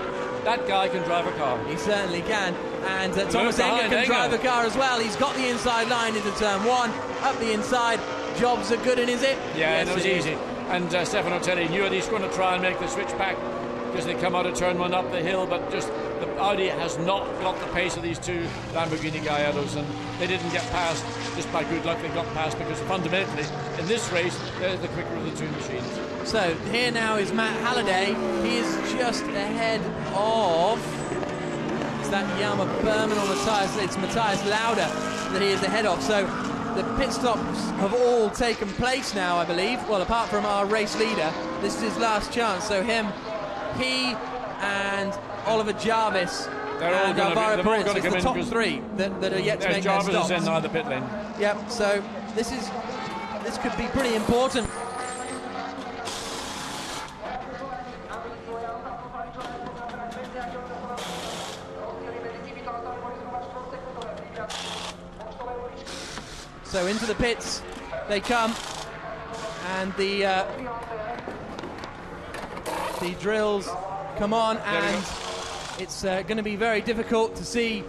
That guy can drive a car. He certainly can. And uh, Tomáš Enge can drive a car as well. He's got the inside line into turn one, up the inside. Jobs are good, and is it? Yeah, yes, it was easy. And uh, Stefano Ottelli knew it. He's going to try and make the switch back because they come out of turn one up the hill, but just the Audi has not got the pace of these two Lamborghini Gallardos, and they didn't get past just by good luck. They got past because fundamentally in this race they're the quicker of the two machines. So here now is Matt Halliday. He is just ahead of, it's that Yelmer Buurman on the tyres, it's Matthias Lauda that he is ahead of. So the pit stops have all taken place now, I believe, well, apart from our race leader. This is his last chance, so him, he and Oliver Jarvis, they're and all Alvaro Perrin, the in top three that, that are yet to make their stops. Jarvis is in either pit lane. Yep, so this is this could be pretty important. So into the pits they come, and the uh, the drills come on, and it's uh, going to be very difficult to see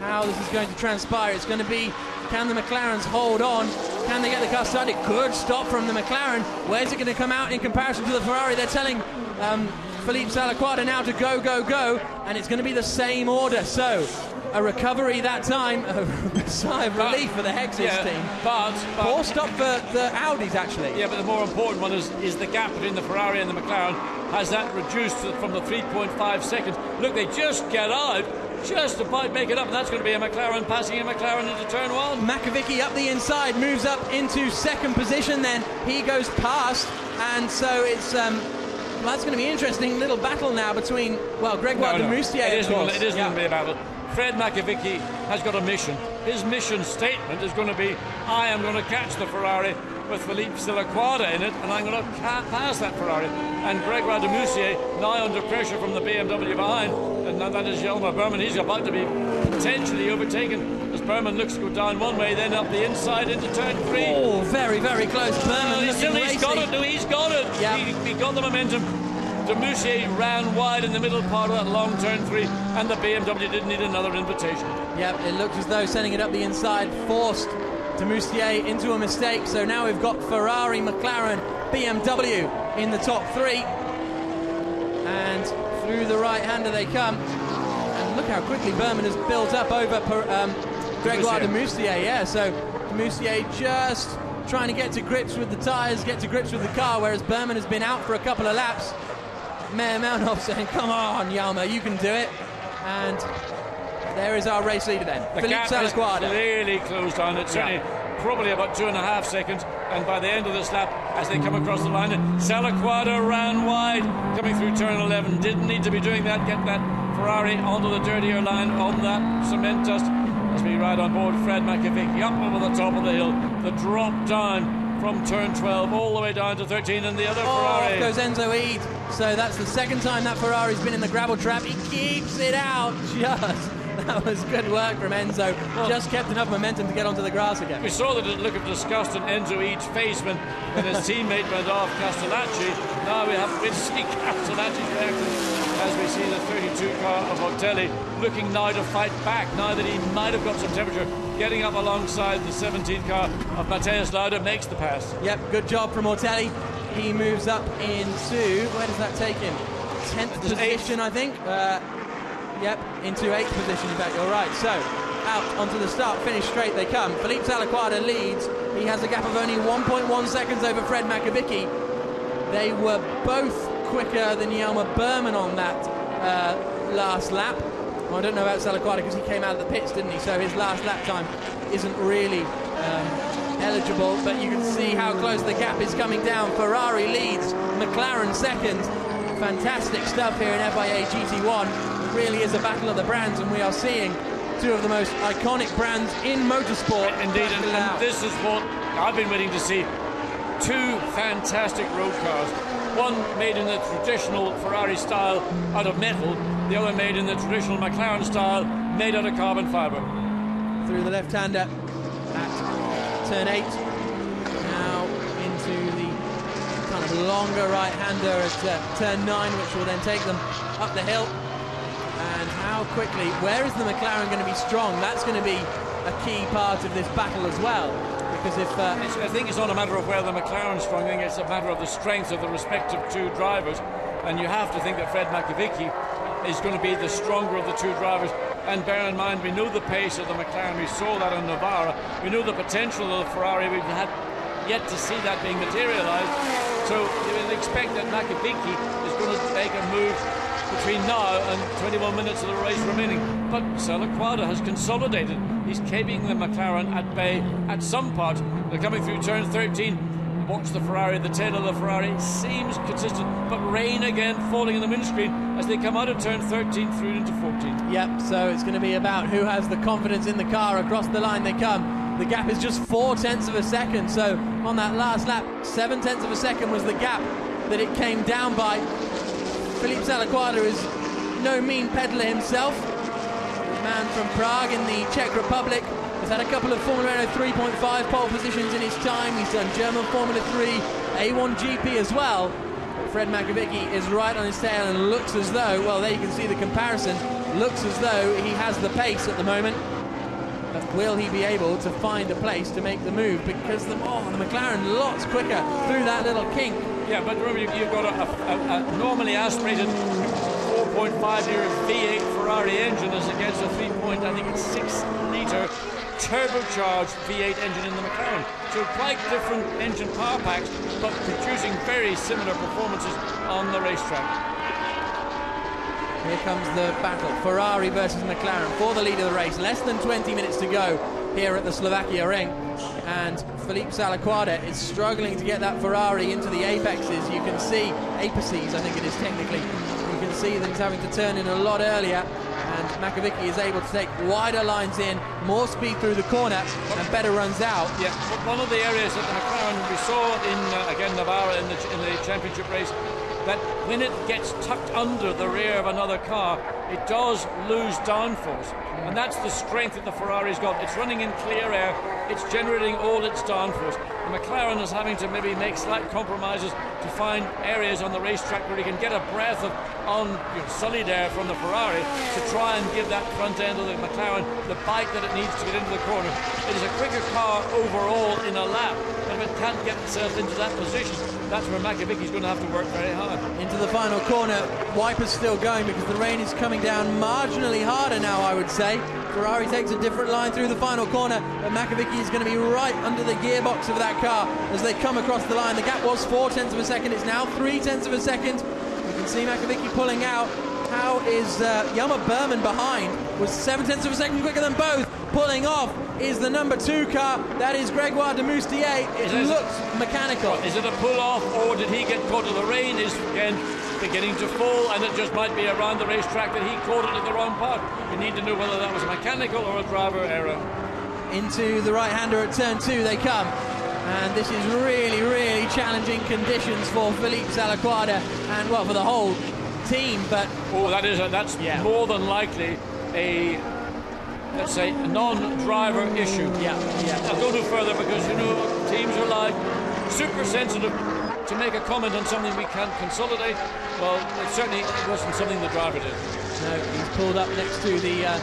how this is going to transpire. It's going to be, can the McLarens hold on? Can they get the car started? Good stop from the McLaren. Where's it going to come out in comparison to the Ferrari? They're telling um, Filip Salaquarda now to go, go, go, and it's going to be the same order. So A recovery that time, a sigh of relief but, for the Hexes yeah, team. But, but Four stop for the Audis, actually. Yeah, but the more important one is, is the gap between the Ferrari and the McLaren. Has that reduced from the three point five seconds? Look, they just get out. Just about make it up, and that's going to be a McLaren passing a McLaren into turn one. Makowiecki up the inside, moves up into second position then. He goes past, and so it's... Um, well, that's going to be an interesting little battle now between, well, Gregoire no, no. de Moustier, It isn't, it isn't yeah. going to be a battle. Fred Makowiecki has got a mission. His mission statement is going to be, I am going to catch the Ferrari with Filip Salaquarda in it, and I'm going to pass that Ferrari. And Gregoire de Moustier now under pressure from the B M W behind, and that is Yelmer Buurman. He's about to be potentially overtaken as Buurman looks to go down one way, then up the inside into turn three. Oh, very, very close. Buurman looking racing. He's got it, no, he's got it. Yep. He, he got the momentum. De Moustier ran wide in the middle part of that long turn three, and the B M W didn't need another invitation. Yep, it looked as though sending it up the inside forced de Moustier into a mistake. So now we've got Ferrari, McLaren, B M W in the top three, and through the right-hander they come. And look how quickly Buurman has built up over per, um, Gregoire de Moustier. Yeah, so de Moustier just trying to get to grips with the tyres, get to grips with the car, whereas Buurman has been out for a couple of laps. Mayor Mounthoff saying, "Come on, Yelmer, you can do it." And there is our race leader then. The Filip Salaquarda clearly closed on it, certainly yeah. probably about two and a half seconds. And by the end of this lap, as they come across the line, Salaquarda ran wide, coming through turn eleven. Didn't need to be doing that, get that Ferrari onto the dirtier line, on that cement dust. As we ride on board, Fred Makowiecki up over the top of the hill, the drop down from turn twelve all the way down to thirteen, and the other oh, Ferrari. Off goes Enzo Eid. So that's the second time that Ferrari's been in the gravel trap. He keeps it out just. That was good work from Enzo. Well, just kept enough momentum to get onto the grass again. We saw the look of disgust in Enzo Eid's face when, when his teammate went off Castellacci. Now we have we see Castellacci's reaction as we see the thirty-two car of Ottelli looking now to fight back. Now that he might have got some temperature, getting up alongside the seventeen car of Matthias Lauda makes the pass. Yep, good job from Ottelli. He moves up into, where does that take him? tenth position, eighth. I think. Uh, Yep, into eighth position, in fact, you're right. So, out onto the start, finish straight they come. Filip Salaquarda leads. He has a gap of only one point one seconds over Fred Makowiecki. They were both quicker than Yelmer Buurman on that uh, last lap. Well, I don't know about Salaquarda because he came out of the pits, didn't he? So his last lap time isn't really um, eligible, but you can see how close the gap is coming down. Ferrari leads, McLaren second. Fantastic stuff here in F I A G T one. Really is a battle of the brands, and we are seeing two of the most iconic brands in motorsport. Indeed, and, and this is what I've been waiting to see. Two fantastic road cars, one made in the traditional Ferrari style out of metal, the other made in the traditional McLaren style, made out of carbon fibre. Through the left-hander at turn eight, now into the kind of longer right-hander at uh, turn nine, which will then take them up the hill. And how quickly, where is the McLaren going to be strong? That's going to be a key part of this battle as well. Because if... Uh, I think it's not a matter of where the McLaren's strong, I think it's a matter of the strengths of the respective two drivers. And you have to think that Fred Makowiecki is going to be the stronger of the two drivers. And bear in mind, we know the pace of the McLaren. We saw that in Navarra. We know the potential of the Ferrari. We've had yet to see that being materialised. So you would expect that Makowiecki is going to make a move between now and twenty-one minutes of the race remaining. But Salaquarda has consolidated. He's keeping the McLaren at bay at some part. They're coming through turn thirteen. Watch the Ferrari, the tail of the Ferrari seems consistent, but rain again falling in the windscreen as they come out of turn thirteen through into fourteen. Yep, so it's going to be about who has the confidence in the car. Across the line they come. The gap is just four tenths of a second. So on that last lap, seven tenths of a second was the gap that it came down by. Filip Salaquarda is no mean peddler himself. The man from Prague in the Czech Republic has had a couple of Formula Renault three point five pole positions in his time. He's done German Formula three, A one G P as well. Fred Makowiecki is right on his tail and looks as though, well, there you can see the comparison, looks as though he has the pace at the moment. But will he be able to find a place to make the move? Because the, oh, the McLaren lots quicker through that little kink. Yeah, but remember, you've got a, a, a normally aspirated three point five litre V eight Ferrari engine as against a three point, I think it's six litre turbocharged V eight engine in the McLaren. So quite different engine power packs, but producing very similar performances on the racetrack. Here comes the battle, Ferrari versus McLaren for the lead of the race. Less than twenty minutes to go here at the Slovakia Ring, and Filip Salaquarda is struggling to get that Ferrari into the apexes. You can see, apices I think it is technically, you can see that he's having to turn in a lot earlier, and Makowiecki is able to take wider lines in, more speed through the corner, and better runs out. Yeah, one of the areas that the McLaren we saw in, uh, again, Navarra in the, in the championship race, that when it gets tucked under the rear of another car, it does lose downforce. And that's the strength that the Ferrari's got. It's running in clear air, it's generating all its downforce. The McLaren is having to maybe make slight compromises to find areas on the racetrack where he can get a breath of on you know, solid air from the Ferrari to try and give that front end of the McLaren the bite that it needs to get into the corner. It is a quicker car overall in a lap, and if it can't get itself into that position, that's where Makowiecki's going to have to work very hard. Into the final corner, wipers still going because the rain is coming down marginally harder now, I would say. Ferrari takes a different line through the final corner, but Makowiecki is going to be right under the gearbox of that car as they come across the line. The gap was four tenths of a second, it's now three tenths of a second. You can see Makowiecki pulling out. How is uh, Yelmer Buurman behind? Was seven tenths of a second quicker than both. Pulling off is the number two car, that is Grégoire de Moustier. It looks mechanical. Is it a pull-off, or did he get caught in the rain? Is again beginning to fall, and it just might be around the racetrack that he caught it at the wrong part. You need to know whether that was a mechanical or a driver error. Into the right-hander at turn two they come, and this is really, really challenging conditions for Filip Salaquarda, and well, for the whole team. But oh, that is a, that's yeah. more than likely a, let's say, a non-driver issue. Yeah, yeah. I'll go no further because, you know, teams are like super sensitive to make a comment on something we can't consolidate. Well, it certainly wasn't something the driver did. No, he's pulled up next to the, uh,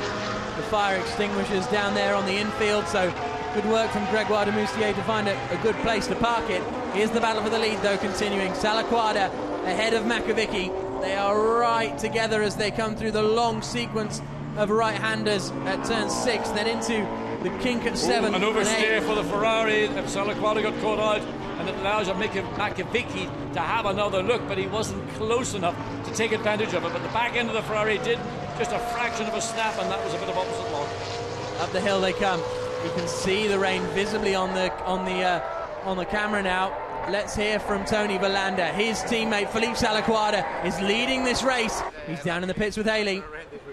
the fire extinguishers down there on the infield, so good work from Grégoire de Moustier to find a, a good place to park it. Here's the battle for the lead, though, continuing. Salaquarda ahead of Makowiecki. They are right together as they come through the long sequence of right-handers at turn six, then into the kink at seven. Ooh, an oversteer for the Ferrari. Salaquarda got caught out, and it allows Makowiecki to have another look, but he wasn't close enough to take advantage of it. But the back end of the Ferrari did just a fraction of a snap, and that was a bit of opposite lock. Up the hill they come. You can see the rain visibly on the on the uh, on the camera now. Let's hear from Toni Vilander. His teammate Filip Salaquarda is leading this race. He's down in the pits with Haley.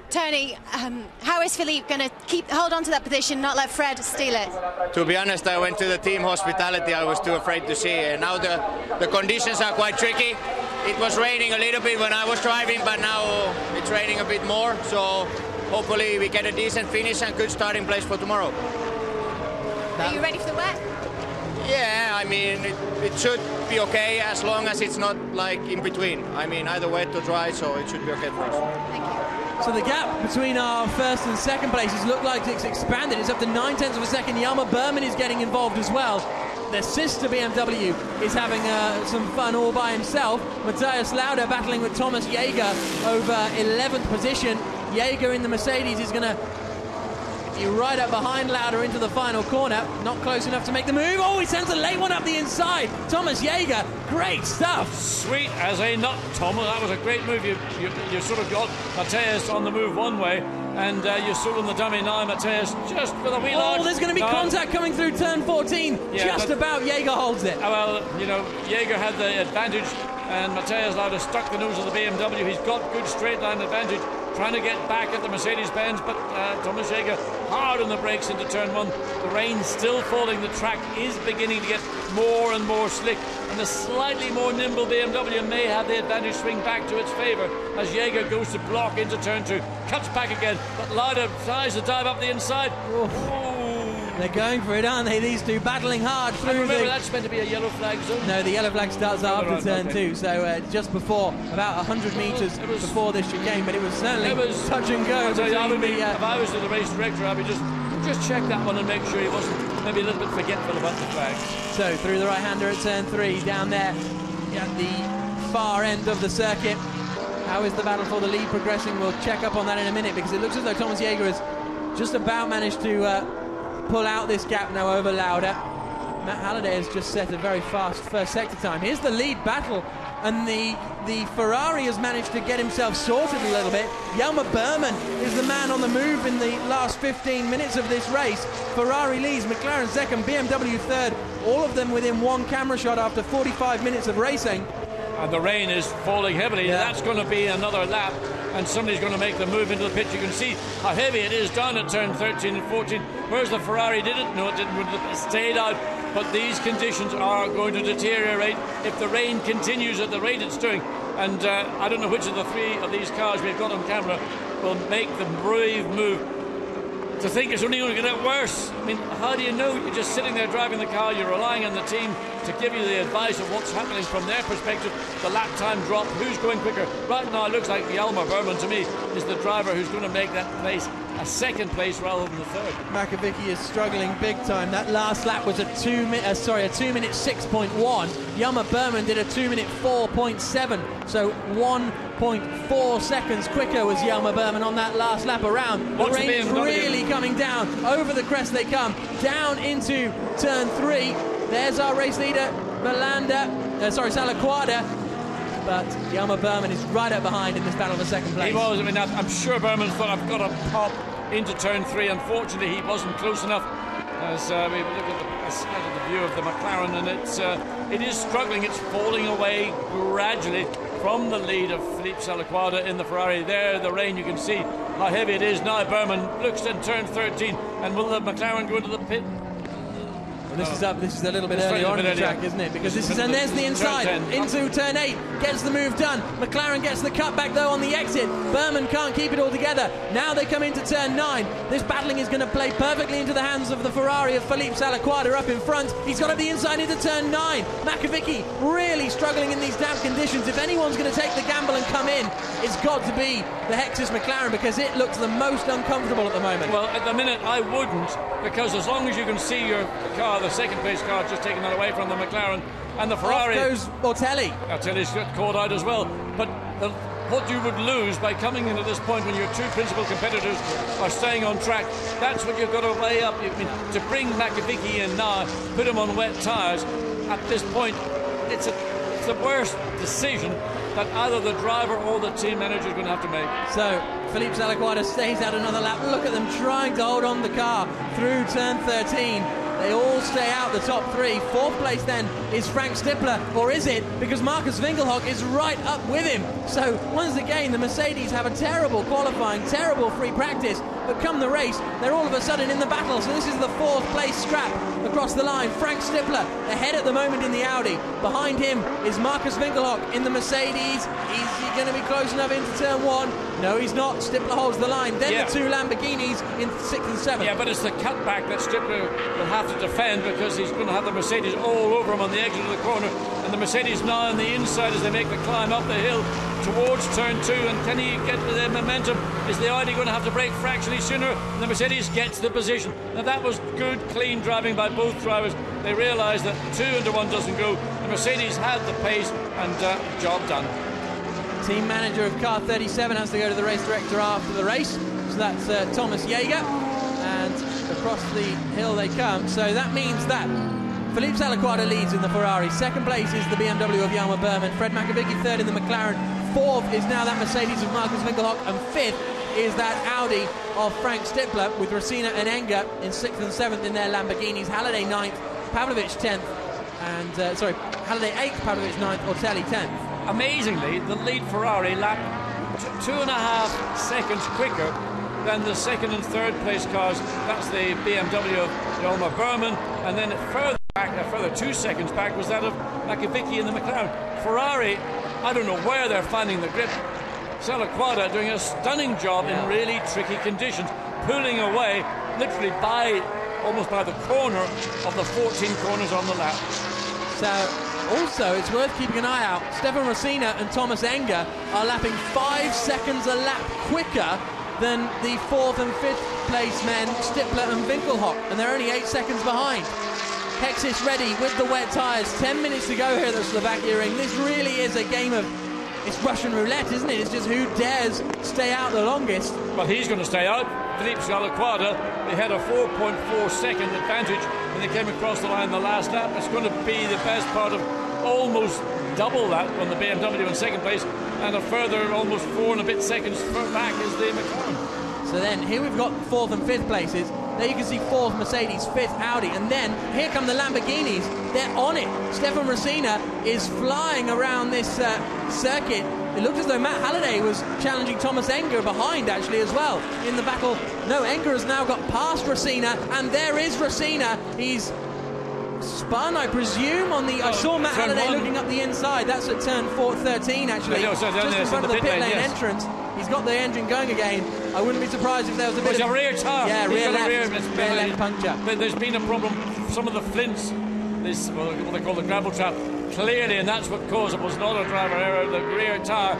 Tony, um, how is Filip going to keep hold on to that position, not let Fred steal it? To be honest, I went to the team hospitality. I was too afraid to see it. Now the, the conditions are quite tricky. It was raining a little bit when I was driving, but now it's raining a bit more. So hopefully we get a decent finish and good starting place for tomorrow. Are you ready for the wet? Yeah, I mean, it, it should be okay as long as it's not like in between. I mean, either wet or dry, so it should be okay for us. Thank you. So the gap between our first and second places look like it's expanded. It's up to nine tenths of a second. Yelmer Buurman is getting involved as well. Their sister B M W is having uh, some fun all by himself. Matthias Lauda battling with Thomas Jäger over eleventh position. Jäger in the Mercedes is going to be right up behind Lauda into the final corner. Not close enough to make the move. Oh, he sends a late one up the inside. Thomas Jäger, great stuff. Sweet as a nut, Tom. That was a great move. You, you, you sort of got Matthias on the move one way, and uh, you saw on the dummy now, Matthias just with a wheel out. Oh, there's going to be no. contact coming through turn fourteen. Yeah, just about Jäger holds it. Well, you know, Jäger had the advantage, and Matthias Lauda stuck the nose of the B M W. He's got good straight line advantage, trying to get back at the Mercedes-Benz, but uh, Thomas Jäger hard on the brakes into turn one. The rain's still falling. The track is beginning to get more and more slick, and the slightly more nimble B M W may have the advantage swing back to its favour as Jäger goes to block into turn two. Cuts back again, but Lauda tries to dive up the inside. They're going for it, aren't they? These two battling hard through. And remember, the... that's meant to be a yellow flag zone. No, the yellow flag starts oh, after right, turn okay. two, so uh, just before, about one hundred metres was... before this game, but it was certainly it was... touch and go. I you, I would be, the, uh... If I was the race director, I would just, just check that one and make sure he wasn't maybe a little bit forgetful about the flags. So through the right-hander at turn three, down there at the far end of the circuit. How is the battle for the lead progressing? We'll check up on that in a minute, because it looks as though Thomas Jäger has just about managed to uh, pull out this gap now over Lauda. Matt Halliday has just set a very fast first sector time. Here's the lead battle, and the the Ferrari has managed to get himself sorted a little bit. Yelmer Buurman is the man on the move in the last fifteen minutes of this race. Ferrari leads, McLaren second, B M W third, all of them within one camera shot after forty-five minutes of racing. And the rain is falling heavily, yeah. That's going to be another lap, and somebody's going to make the move into the pit. You can see how heavy it is down at turn thirteen and fourteen. Whereas the Ferrari didn't, no, it didn't, it stayed out. But these conditions are going to deteriorate if the rain continues at the rate it's doing. And uh, I don't know which of the three of these cars we've got on camera will make the brave move. To think it's only going to get worse. I mean, how do you know? You're just sitting there driving the car, you're relying on the team to give you the advice of what's happening from their perspective. The lap time drop, who's going quicker. Right now, it looks like Yelmer Buurman, to me, is the driver who's going to make that place a second place rather than the third. Makowiecki is struggling big time. That last lap was a two minute, uh, sorry, a two minute six point one. Yelmer Buurman did a two minute four point seven, so one point four seconds quicker was Yelmer Buurman on that last lap around. The rain is really coming down. Over the crest they come, down into turn three. There's our race leader, Vilander, uh, sorry, Salaquarda. But Yelmer Buurman is right up behind in this battle for second place. He was. I mean, I'm sure Buurman thought, I've got to pop into turn three. Unfortunately, he wasn't close enough. As uh, we look at the, at the view of the McLaren, and it's uh, it is struggling. It's falling away gradually from the lead of Filip Salaquarda in the Ferrari. There, the rain, you can see how heavy it is now. Buurman looks at turn thirteen, and will the McLaren go into the pit? This is up. This is a little bit earlier on the track, isn't it? Because this is, and there's the inside into turn eight. Gets the move done. McLaren gets the cutback though on the exit. Buurman can't keep it all together. Now they come into turn nine. This battling is going to play perfectly into the hands of the Ferrari of Filip Salaquarda up in front. He's got up the inside into turn nine. Makowiecki really struggling in these damp conditions. If anyone's going to take the gamble and come in, it's got to be the Lexus McLaren, because it looks the most uncomfortable at the moment. Well, at the minute I wouldn't, because as long as you can see your car, the second place car just taking that away from the McLaren, and the Ferrari. Off goes Ottelli. Ottelli's got caught out as well. But the, what you would lose by coming in at this point when your two principal competitors are staying on track, that's what you've got to weigh up. You, I mean, to bring Makowiecki in now, put him on wet tyres, at this point, it's, a, it's the worst decision that either the driver or the team manager is going to have to make. So Filip Salaquarda stays out another lap. Look at them trying to hold on the car through turn thirteen. They all stay out, the top three. Fourth place then is Frank Stippler, or is it? Because Markus Winkelhock is right up with him. So once again, the Mercedes have a terrible qualifying, terrible free practice. But come the race, they're all of a sudden in the battle. So this is the fourth place scrap across the line. Frank Stippler ahead at the moment in the Audi. Behind him is Markus Winkelhock in the Mercedes. Is he going to be close enough into turn one? No, he's not. Stippler holds the line. Then yeah. the two Lamborghinis in sixth and seventh. Yeah, but it's the cutback that Stippler will have to defend, because he's going to have the Mercedes all over him on the exit of the corner. And the Mercedes now on the inside as they make the climb up the hill towards turn two. And can he get to their momentum? Is the Audi going to have to brake fractionally sooner? The Mercedes gets the position. Now that was good, clean driving by both drivers. They realised that two into one doesn't go. The Mercedes had the pace, and uh, job done. Team manager of car thirty-seven has to go to the race director after the race. So that's uh, Thomas Jäger. And across the hill they come. So that means that Filip Salaquarda leads in the Ferrari. Second place is the B M W of Yelmer Buurman. Fred Makowiecki third in the McLaren. Fourth is now that Mercedes of Markus Winkelhock, and fifth is that Audi of Frank Stippler with Resina and Enge in sixth and seventh in their Lamborghinis. Halliday ninth, Pavlovic tenth, and uh, sorry, Halliday eighth, Pavlovic ninth, Ottelli tenth. Amazingly, the lead Ferrari lap two and a half seconds quicker than the second and third place cars. That's the B M W of Yelmer Buurman, and then further back, a further two seconds back, was that of Makowiecki in the McLaren. Ferrari, I don't know where they're finding the grip. Salaquarda doing a stunning job yeah. in really tricky conditions, pulling away literally by almost by the corner of the fourteen corners on the lap. So also it's worth keeping an eye out. Stefan Resina and Tomáš Enge are lapping five seconds a lap quicker than the fourth and fifth place men Stippler and Winkelhock, and they're only eight seconds behind. Hexis ready with the wet tyres. Ten minutes to go here at the Slovakia ring. This really is a game of it's Russian roulette, isn't it? It's just who dares stay out the longest. Well, he's going to stay out. Filip Salaquarda, they had a four point four second advantage when they came across the line the last lap. It's going to be the best part of almost double that on the B M W in second place, and a further almost four and a bit seconds back is the McLaren. So then here we've got fourth and fifth places. There you can see fourth Mercedes, fifth Audi, and then here come the Lamborghinis. They're on it. Stefan Messina is flying around this uh, circuit. It looked as though Matt Halliday was challenging Tomáš Enge behind, actually, as well, in the battle. No, Enge has now got past Messina, and there is Messina. He's spun, I presume, on the... Oh, I saw Matt Halliday one. Looking up the inside. That's at turn four thirteen, actually, no, no, so just in front of the pit, pit lane, lane yes. entrance. He's got the engine going again. I wouldn't be surprised if there was a bit There's of... a rear tire. Yeah, rear left, rear, rear been, left puncture. There's been a problem. Some of the flints, this, well, what they call the gravel trap, clearly, and that's what caused it, was not a driver error. The rear tire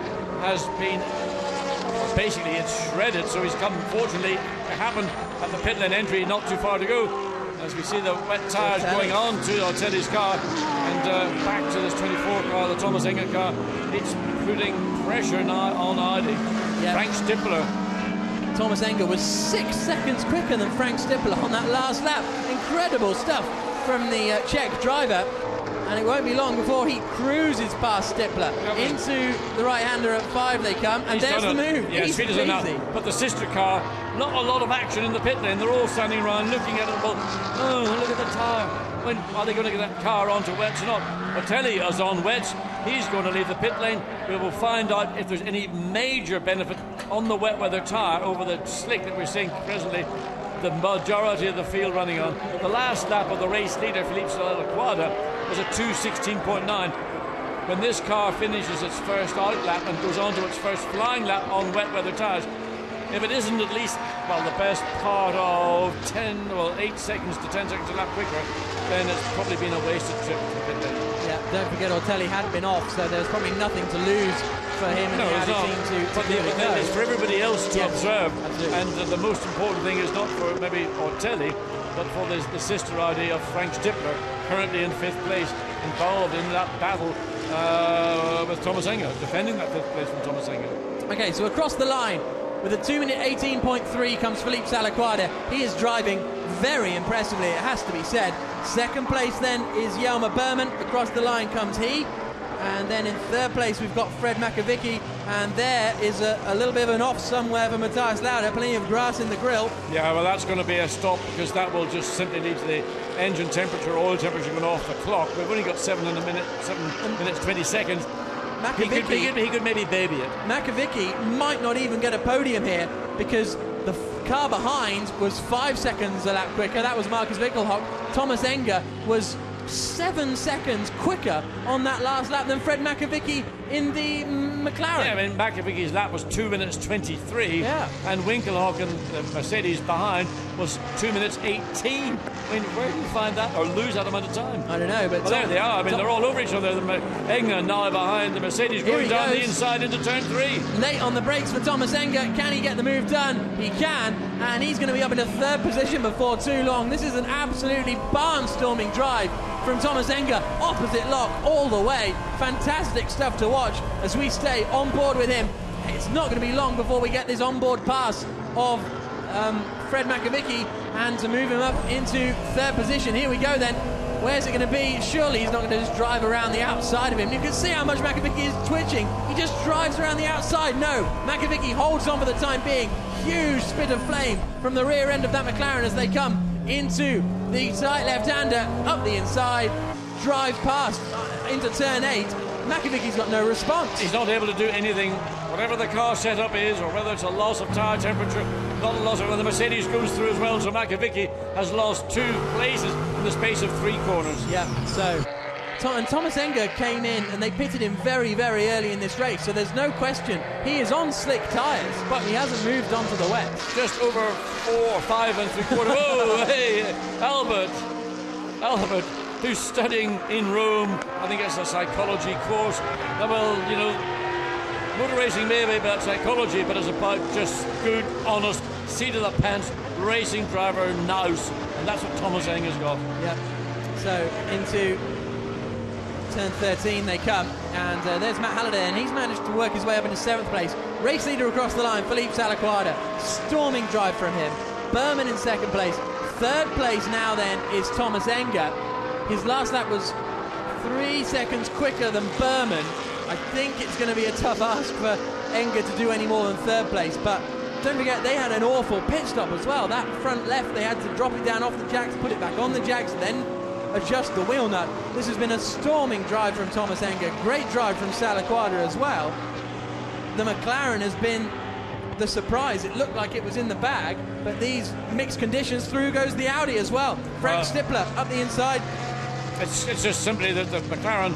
has been, basically, it's shredded, so he's come, fortunately, it happened at the pit lane entry, not too far to go. As we see the wet tyres going on to Ottelli's car and uh, back to this twenty-four car, the Tomáš Enge car. It's putting pressure now on Audi. Yep. Frank Stippler. Tomáš Enge was six seconds quicker than Frank Stippler on that last lap. Incredible stuff from the uh, Czech driver. And it won't be long before he cruises past Stippler. Yep. Into the right-hander at five they come, and he's there's the move. Yeah, speed is enough. But the sister car, not a lot of action in the pit lane. They're all standing around looking at it. Well, oh, look at the tyre. When are they going to get that car onto wets or not? Ottelli is on wets. He's going to leave the pit lane. We will find out if there's any major benefit on the wet weather tyre over the slick that we're seeing presently. The majority of the field running on. The last lap of the race leader, Filip Salaquarda, was a two sixteen point nine. When this car finishes its first out lap and goes on to its first flying lap on wet weather tyres, if it isn't at least, well, the best part of ten, well, eight seconds to ten seconds a lap quicker, then it's probably been a wasted trip. Yeah, don't forget Ottelli had been off, so there was probably nothing to lose for him and no, the Audi team to, to but, yeah, but then it's for everybody else to yes, observe. Absolutely. And uh, the most important thing is not for maybe Ottelli, but for the, the sister Audi of Frank Stippler, currently in fifth place, involved in that battle uh, with Tomáš Enge, defending that fifth place from Tomáš Enge. OK, so across the line, with a two minute eighteen point three comes Filip Salaquarda. He is driving very impressively, it has to be said. Second place, then, is Yelmer Buurman. Across the line comes he. And then in third place, we've got Fred Makowiecki. And there is a, a little bit of an off somewhere for Matthias Lauda. Plenty of grass in the grill. Yeah, well, that's going to be a stop because that will just simply lead to the engine temperature, oil temperature going off the clock. We've only got seven in a minute, seven and minutes, twenty seconds. He could, he, could, he could maybe baby it. Makowiecki might not even get a podium here because the car behind was five seconds a lap quicker. That was Markus Winkelhock. Tomáš Enge was seven seconds quicker on that last lap than Fred Makowiecki in the McLaren. Yeah, I mean, Makowiecki's lap was two minutes twenty-three, yeah. And Winkelhock and the Mercedes behind was two minutes eighteen. I mean, where do you find that or lose that amount of time? I don't know, but... Well, there they are. I mean, they're all over each other. The Enge now behind the Mercedes going down the inside into turn three. Late on the brakes for Tomáš Enge. Can he get the move done? He can, and he's going to be up into third position before too long. This is an absolutely barnstorming drive from Tomáš Enge, opposite lock all the way. Fantastic stuff to watch as we stay on board with him. It's not going to be long before we get this onboard pass of um, Fred Makowiecki and to move him up into third position. Here we go then. Where's it going to be? Surely he's not going to just drive around the outside of him. You can see how much Makowiecki is twitching. He just drives around the outside. No, Makowiecki holds on for the time being. Huge spit of flame from the rear end of that McLaren as they come into the tight left-hander, up the inside, drives past into turn eight. Makowiecki's got no response. He's not able to do anything, whatever the car setup is, or whether it's a loss of tyre temperature, not a loss of... And the Mercedes goes through as well, so Makowiecki has lost two places in the space of three corners. Yeah, so... And Tomáš Enge came in and they pitted him very, very early in this race, so there's no question he is on slick tyres, but he hasn't moved on to the wet. Just over four, five and three quarters. Oh, hey, Albert. Albert, who's studying in Rome. I think it's a psychology course. Well, you know, motor racing may be about psychology, but it's about just good, honest, seat-of-the-pants racing driver nous. And that's what Tomáš Enge's got. Yep. So, into... turn thirteen they come, and uh, there's Matt Halliday, and he's managed to work his way up into seventh place. Race leader across the line, Filip Salaquarda, storming drive from him. Buurman in second place. Third place now then is Tomáš Enge. His last lap was three seconds quicker than Buurman. I think it's going to be a tough ask for Enge to do any more than third place, but don't forget they had an awful pit stop as well. That front left, they had to drop it down off the jacks, put it back on the jacks, then adjust the wheel nut. This has been a storming drive from Tomáš Enge, great drive from Salaquarda as well. The McLaren has been the surprise. It looked like it was in the bag, but these mixed conditions, through goes the Audi as well. Frank uh, Stippler up the inside. It's, it's just simply that the McLaren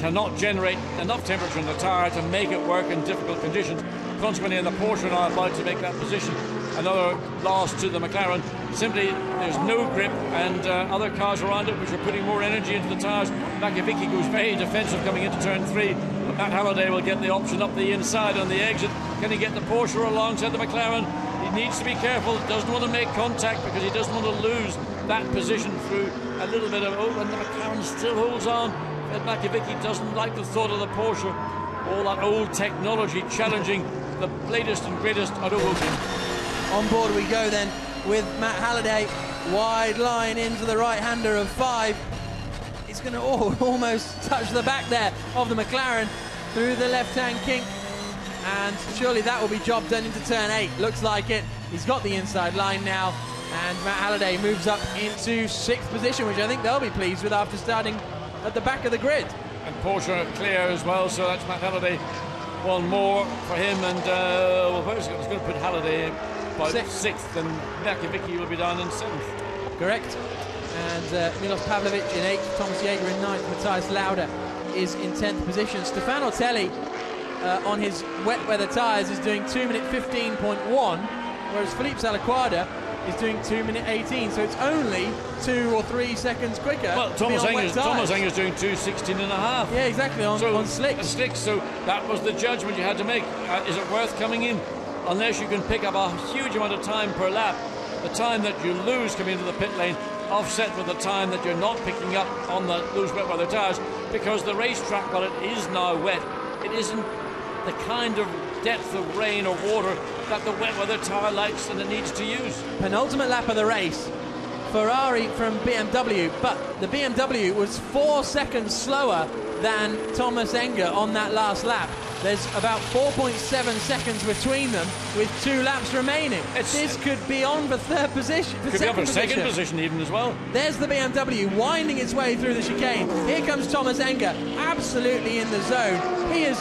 cannot generate enough temperature in the tyre to make it work in difficult conditions. Consequently, in the Porsche are about to make that position. Another loss to the McLaren. Simply, there's no grip, and uh, other cars around it which are putting more energy into the tyres. Makowiecki goes very defensive coming into turn three, but Matt Halliday will get the option up the inside on the exit. Can he get the Porsche alongside the McLaren? He needs to be careful, doesn't want to make contact because he doesn't want to lose that position through a little bit of... Oh, and the McLaren still holds on. Fred Makowiecki doesn't like the thought of the Porsche. All that old technology challenging the latest and greatest auto working. On board we go then with Matt Halliday, wide line into the right-hander of five. It's going to oh, almost touch the back there of the McLaren through the left-hand kink, and surely that will be job done into turn eight. Looks like it. He's got the inside line now, and Matt Halliday moves up into sixth position, which I think they'll be pleased with after starting at the back of the grid. And Porsche are clear as well, so that's Matt Halliday. One more for him, and uh, well, I was going to put Halliday in. Sixth. sixth, and Makowiecki will be down in seventh. Correct. And uh, Milos Pavlovic in eighth, Thomas Jäger in ninth, Matthias Lauda is in tenth position. Stefano Ottelli uh, on his wet weather tyres is doing two minute fifteen point one, whereas Filip Salaquarda is doing two minute eighteen, so it's only two or three seconds quicker. Well, Thomas Enge is doing two sixteen and a half. Yeah, exactly, on, so, on slicks. Slicks. So that was the judgment you had to make. Uh, is it worth coming in? Unless you can pick up a huge amount of time per lap, the time that you lose coming into the pit lane offset with the time that you're not picking up on the loose wet weather tyres, because the racetrack, while it is now wet, it isn't the kind of depth of rain or water that the wet weather tyre likes and it needs to use. Penultimate lap of the race, Ferrari from B M W, but the B M W was four seconds slower than Tomáš Enge on that last lap. There's about four point seven seconds between them with two laps remaining. It's, this could be on for third position. For could be on for position. second position even as well. There's the B M W winding its way through the chicane. Here comes Tomáš Enge, absolutely in the zone. He is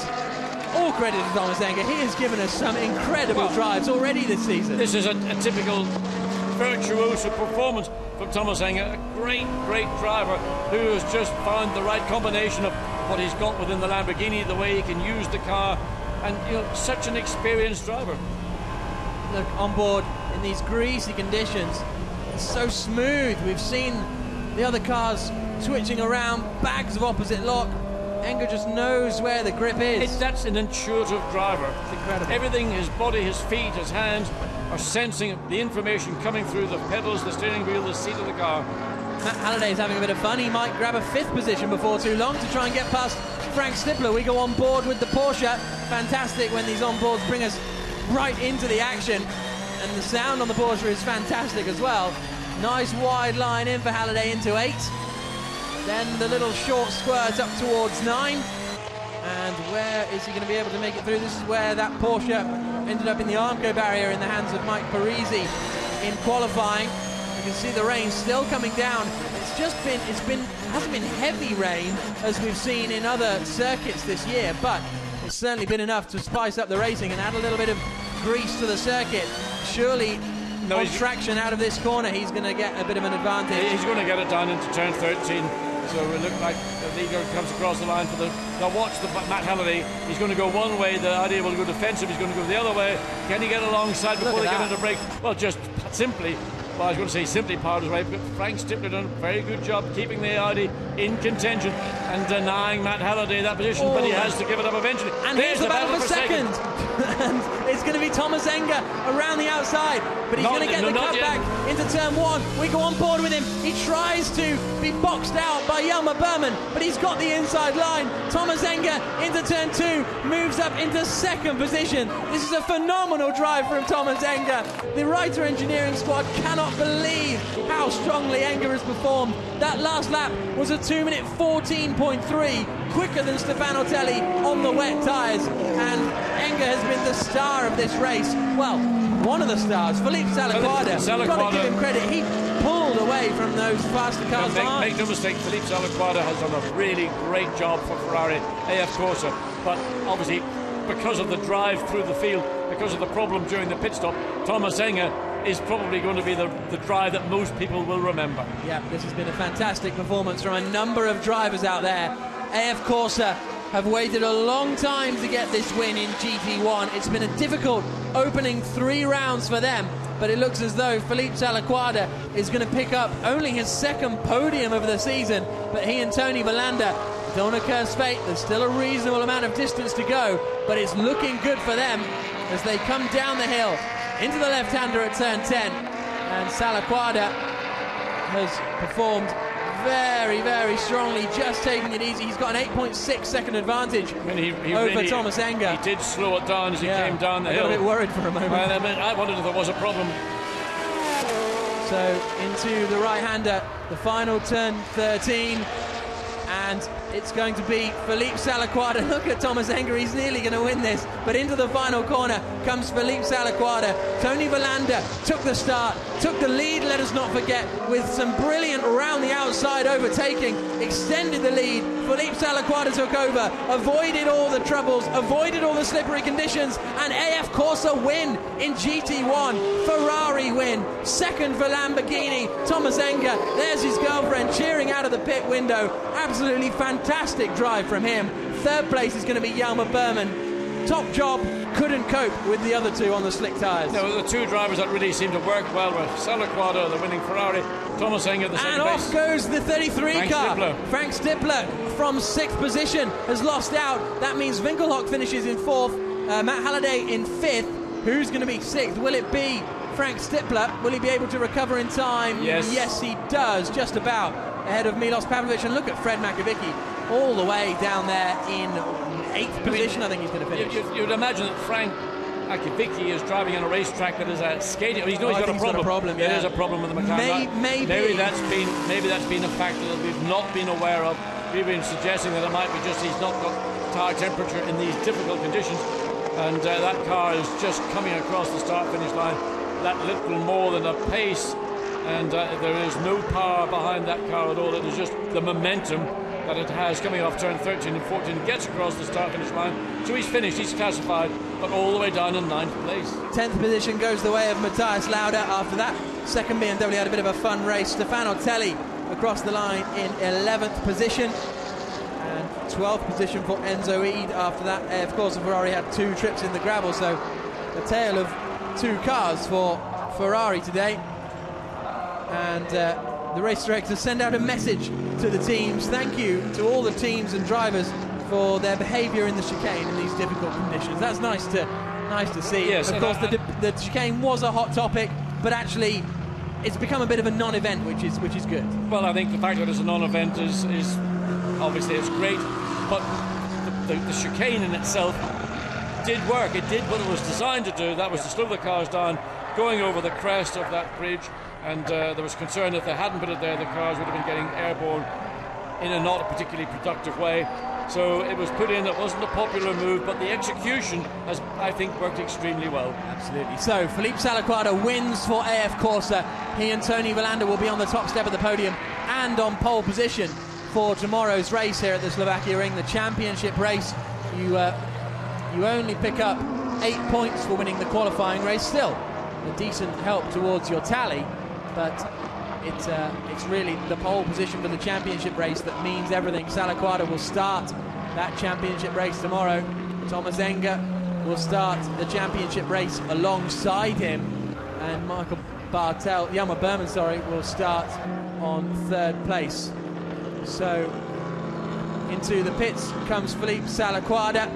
all credit to Tomáš Enge. He has given us some incredible well, drives already this season. This is a, a typical virtuoso performance from Tomáš Enge, a great, great driver who has just found the right combination of what he's got within the Lamborghini, the way he can use the car, and you know, such an experienced driver. Look, on board in these greasy conditions, it's so smooth. We've seen the other cars twitching around, bags of opposite lock. Enge just knows where the grip is. It, that's an intuitive driver. It's incredible. Everything, his body, his feet, his hands, are sensing the information coming through the pedals, the steering wheel, the seat of the car. Matt Halliday is having a bit of fun. He might grab a fifth position before too long to try and get past Frank Stippler. We go on board with the Porsche. Fantastic when these onboards bring us right into the action. And the sound on the Porsche is fantastic as well. Nice wide line in for Halliday into eight. Then the little short squirts up towards nine. And where is he going to be able to make it through? This is where that Porsche ended up in the Armco barrier in the hands of Mike Parisi in qualifying. You can see the rain still coming down. It's just been, it's been, hasn't been heavy rain as we've seen in other circuits this year, but it's certainly been enough to spice up the racing and add a little bit of grease to the circuit. Surely, no, on traction out of this corner, he's going to get a bit of an advantage. He's going to get it down into turn thirteen. So it looked like the leader comes across the line for the... Now watch the Matt Halliday. He's going to go one way. The idea will go defensive. He's going to go the other way. Can he get alongside before they that. get into break? Well, just simply... Well, I was going to say simply powered his way, but Frank Stippler done a very good job keeping the Audi in contention and denying Matt Halliday that position, oh, but he has to give it up eventually. And there's the battle, battle for second. second. It's going to be Tomáš Enge around the outside, but he's not, going to get no, the cut yet. back into turn one. We go on board with him. He tries to be boxed out by Yelmer Buurman, but he's got the inside line. Tomáš Enge into turn two, moves up into second position. This is a phenomenal drive from Tomáš Enge. The Reiter engineering squad cannot believe how strongly Enge has performed. That last lap was a two minute fourteen point three. quicker than Stefano Ottelli on the wet tyres, and Enge has been the star of this race. Well, one of the stars, Filip Salaquarda. Salaquarda. Got to give him credit. He pulled away from those faster cars. Yeah, make, make no mistake, Filip Salaquarda has done a really great job for Ferrari A F Corse, but obviously because of the drive through the field, because of the problem during the pit stop, Tomáš Enge is probably going to be the, the drive that most people will remember. Yeah, this has been a fantastic performance from a number of drivers out there. A F Corse have waited a long time to get this win in G T one. It's been a difficult opening three rounds for them, but it looks as though Filip Salaquarda is going to pick up only his second podium of the season, but he and Toni Vilander don't occur fate. There's still a reasonable amount of distance to go, but it's looking good for them as they come down the hill into the left-hander at turn ten, and Salaquarda has performed very, very strongly, just taking it easy. He's got an eight point six second advantage I mean, he, he over really, Tomáš Enge. He did slow it down as he yeah, came down the I hill. I got a bit worried for a moment. Well, I, mean, I wondered if there was a problem. So into the right-hander, the final turn thirteen, and it's going to be Filip Salaquarda. Look at Tomáš Enge, he's nearly going to win this, but into the final corner comes Filip Salaquarda. Toni Vilander took the start, took the lead, let us not forget, with some brilliant round the outside overtaking, extended the lead. Filip Salaquarda took over, avoided all the troubles, avoided all the slippery conditions, and A F Corse win in G T one. Ferrari win, second for Lamborghini. Tomáš Enge, there's his girlfriend cheering out of the pit window. Absolutely fantastic. Fantastic drive from him. Third place is going to be Yelmer Buurman. Top job, couldn't cope with the other two on the slick tyres. There were the two drivers that really seemed to work well were Salaquarda, the winning Ferrari, Tomáš Enge at the second place. And off goes the thirty-three Frank car. Stippler. Frank Stippler from sixth position has lost out. That means Winkelhock finishes in fourth, uh, Matt Halliday in fifth. Who's going to be sixth? Will it be Frank Stippler? Will he be able to recover in time? Yes, yes he does, just about. Ahead of Milos Pavlovic, and look at Fred Makowiecki all the way down there in eighth I position. Mean, I think he's going to finish. You, you'd imagine that Frank Makowiecki is driving on a racetrack that is a skating. He's, no, oh, he's, got, a he's got a problem. Yeah. It is a problem with the McLaren. May, maybe. maybe that's been maybe that's been a factor that we've not been aware of. We've been suggesting that it might be just he's not got tire temperature in these difficult conditions, and uh, that car is just coming across the start-finish line that little more than a pace. And uh, there is no power behind that car at all. It is just the momentum that it has coming off turn thirteen and fourteen, gets across the start-finish line. So he's finished, he's classified, but all the way down in ninth place. Tenth position goes the way of Matthias Lauda after that. Second B M W had a bit of a fun race. Stefano Ottelli across the line in eleventh position. And twelfth position for Enzo Eid after that. Uh, of course, Ferrari had two trips in the gravel, so a tale of two cars for Ferrari today. And uh, the race directors send out a message to the teams. Thank you to all the teams and drivers for their behaviour in the chicane in these difficult conditions. That's nice to nice to see. Yes, of course, I, the, the chicane was a hot topic, but actually it's become a bit of a non-event, which is which is good. Well, I think the fact that it's a non-event is, is obviously it's great, but the, the, the chicane in itself did work. It did what it was designed to do. That was to slow the cars down, going over the crest of that bridge. And uh, there was concern that if they hadn't put it there, the cars would have been getting airborne in a not particularly productive way. So it was put in. It wasn't a popular move, but the execution has, I think, worked extremely well. Absolutely. So Filip Salaquarda wins for A F Corse. He and Toni Vilander will be on the top step of the podium and on pole position for tomorrow's race here at the Slovakia Ring, the championship race. You uh, you only pick up eight points for winning the qualifying race. Still, a decent help towards your tally. But it's, uh, it's really the pole position for the championship race that means everything. Salaquarda will start that championship race tomorrow. Tomáš Enge will start the championship race alongside him. And Michael Bartels, Yelmer Buurman, sorry, will start on third place. So into the pits comes Filip Salaquarda.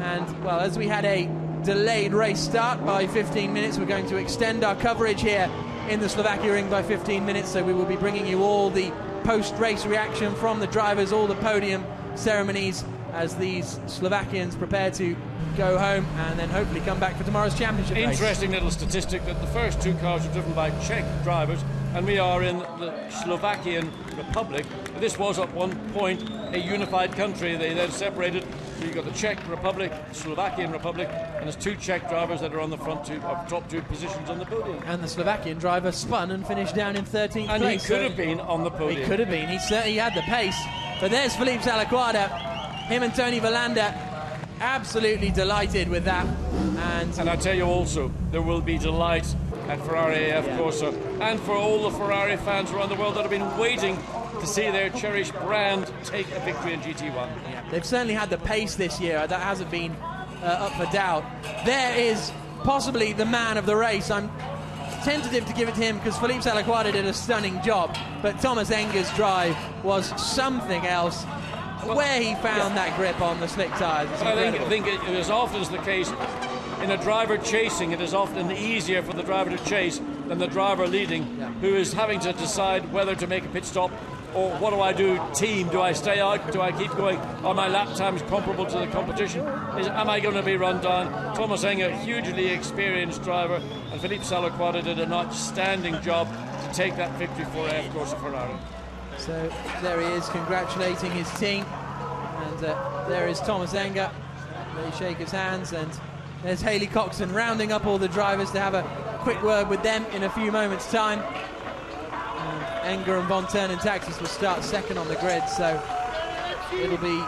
And, well, as we had a delayed race start by fifteen minutes. We're going to extend our coverage here in the Slovakia ring by fifteen minutes, so we will be bringing you all the post-race reaction from the drivers, all the podium ceremonies as these Slovakians prepare to go home and then hopefully come back for tomorrow's championship race. Interesting little statistic that the first two cars were driven by Czech drivers, and we are in the Slovakian Republic. This was at one point a unified country. They then separated. So you've got the Czech Republic, Slovakian Republic, and there's two Czech drivers that are on the front two, of top two positions on the podium. And the Slovakian driver spun and finished down in thirteenth and place. And he could so have been on the podium. He could have been. He certainly had the pace. But there's Filip Salaquarda. Him and Toni Vilander absolutely delighted with that. And, and I tell you also, there will be delight at Ferrari A F Corse, and for all the Ferrari fans around the world that have been waiting to see their cherished brand take a victory in G T one. Yeah, they've certainly had the pace this year. That hasn't been uh, up for doubt. There is possibly the man of the race. I'm tentative to give it to him because Filip Salaquarda did a stunning job, but Tomáš Enge's drive was something else. Well, where he found yeah. that grip on the slick tyres. I think, I think it, it is often is the case in a driver chasing, it is often easier for the driver to chase than the driver leading, yeah. who is having to decide whether to make a pit stop or what do I do, team, do I stay out, do I keep going, are my lap times comparable to the competition, is, am I going to be run down? Tomáš Enge, hugely experienced driver, and Filip Salaquarda did an outstanding job to take that victory for A F Corse Ferrari. So there he is congratulating his team, and uh, there is Tomáš Enge. They shake his hands, and there's Hayley Coxon rounding up all the drivers to have a quick word with them in a few moments' time. Enge and von Thurn und Taxis will start second on the grid, so it'll be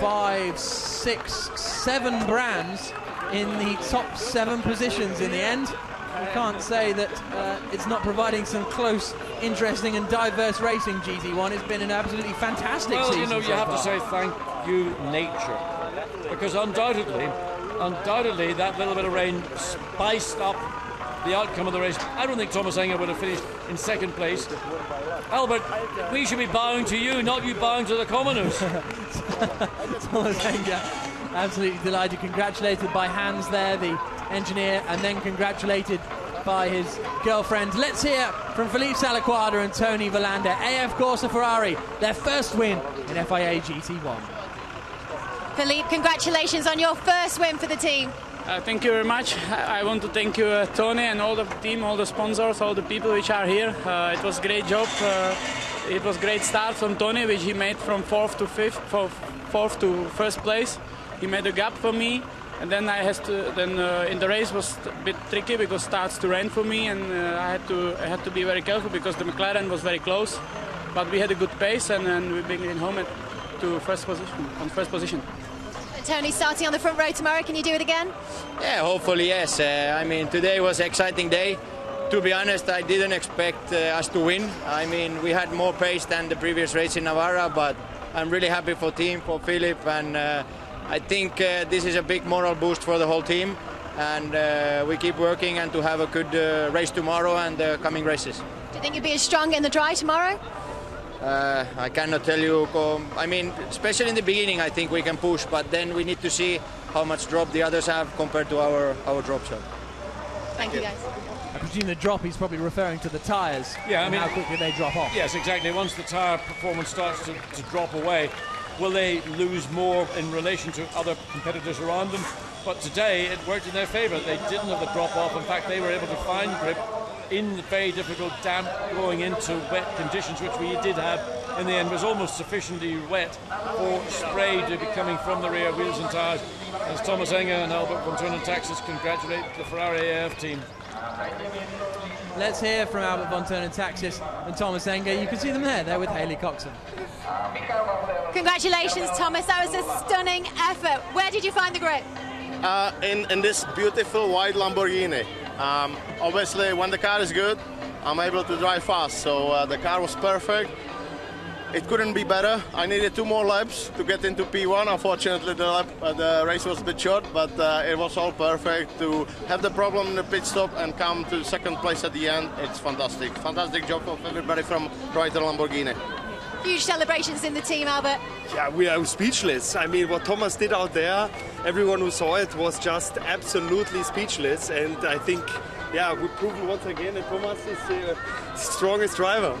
five, six, seven brands in the top seven positions in the end. We can't say that uh, it's not providing some close, interesting and diverse racing. G T one has been an absolutely fantastic well, season. Well, you know, you so have far. to say thank you, nature, because undoubtedly, undoubtedly that little bit of rain spiced up the outcome of the race. I don't think Tomáš Enge would have finished in second place. Albert, we should be bowing to you, not you bowing to the commoners. Tomáš Enge, absolutely delighted. Congratulated by Hans there, the engineer, and then congratulated by his girlfriend. Let's hear from Filip Salaquarda and Toni Vilander. A F Corse Ferrari, their first win in F I A G T one. Filip, congratulations on your first win for the team. Uh, thank you very much. I want to thank you, uh, Tony, and all the team, all the sponsors, all the people which are here. Uh, it was a great job. Uh, it was a great start from Tony, which he made from fourth to fifth, fourth to first place. He made a gap for me, and then I had to. Then uh, in the race was a bit tricky because starts to rain for me, and uh, I had to I had to be very careful because the McLaren was very close. But we had a good pace, and, and we bring it home at, to first position on first position. Tony, starting on the front row tomorrow, can you do it again? Yeah, hopefully, yes. Uh, I mean, today was an exciting day. To be honest, I didn't expect uh, us to win. I mean, we had more pace than the previous race in Navarra, but I'm really happy for team, for Filip, and uh, I think uh, this is a big moral boost for the whole team, and uh, we keep working and to have a good uh, race tomorrow and the coming races. Do you think you'll be as strong in the dry tomorrow? Uh, I cannot tell you. I mean, especially in the beginning, I think we can push, but then we need to see how much drop the others have compared to our our drop shot. Thank, Thank you, guys. I presume the drop he's probably referring to the tyres. Yeah, I mean, how quickly they drop off. Yes, exactly. Once the tyre performance starts to, to drop away, will they lose more in relation to other competitors around them? But today it worked in their favour. They didn't have the drop off. In fact, they were able to find grip in the very difficult damp going into wet conditions, which we did have in the end. Was almost sufficiently wet for spray to be coming from the rear wheels and tyres, as Tomáš Enge and Albert von Thurn und Taxis congratulate the Ferrari A F team. Let's hear from Albert von Thurn und Taxis and Tomáš Enge. You can see them there, they're with Hayley Coxon. Congratulations, Thomas, that was a stunning effort. Where did you find the grip? Uh, in, in this beautiful white Lamborghini. Um, obviously, when the car is good, I'm able to drive fast, so uh, the car was perfect. It couldn't be better. I needed two more laps to get into P one. Unfortunately, the, lap, uh, the race was a bit short, but uh, it was all perfect. To have the problem in the pit stop and come to second place at the end, it's fantastic. Fantastic job of everybody from Brighton Lamborghini. Huge celebrations in the team, Albert. Yeah, we are speechless. I mean, what Thomas did out there, everyone who saw it was just absolutely speechless. And I think, yeah, we've proven once again that Thomas is the strongest driver.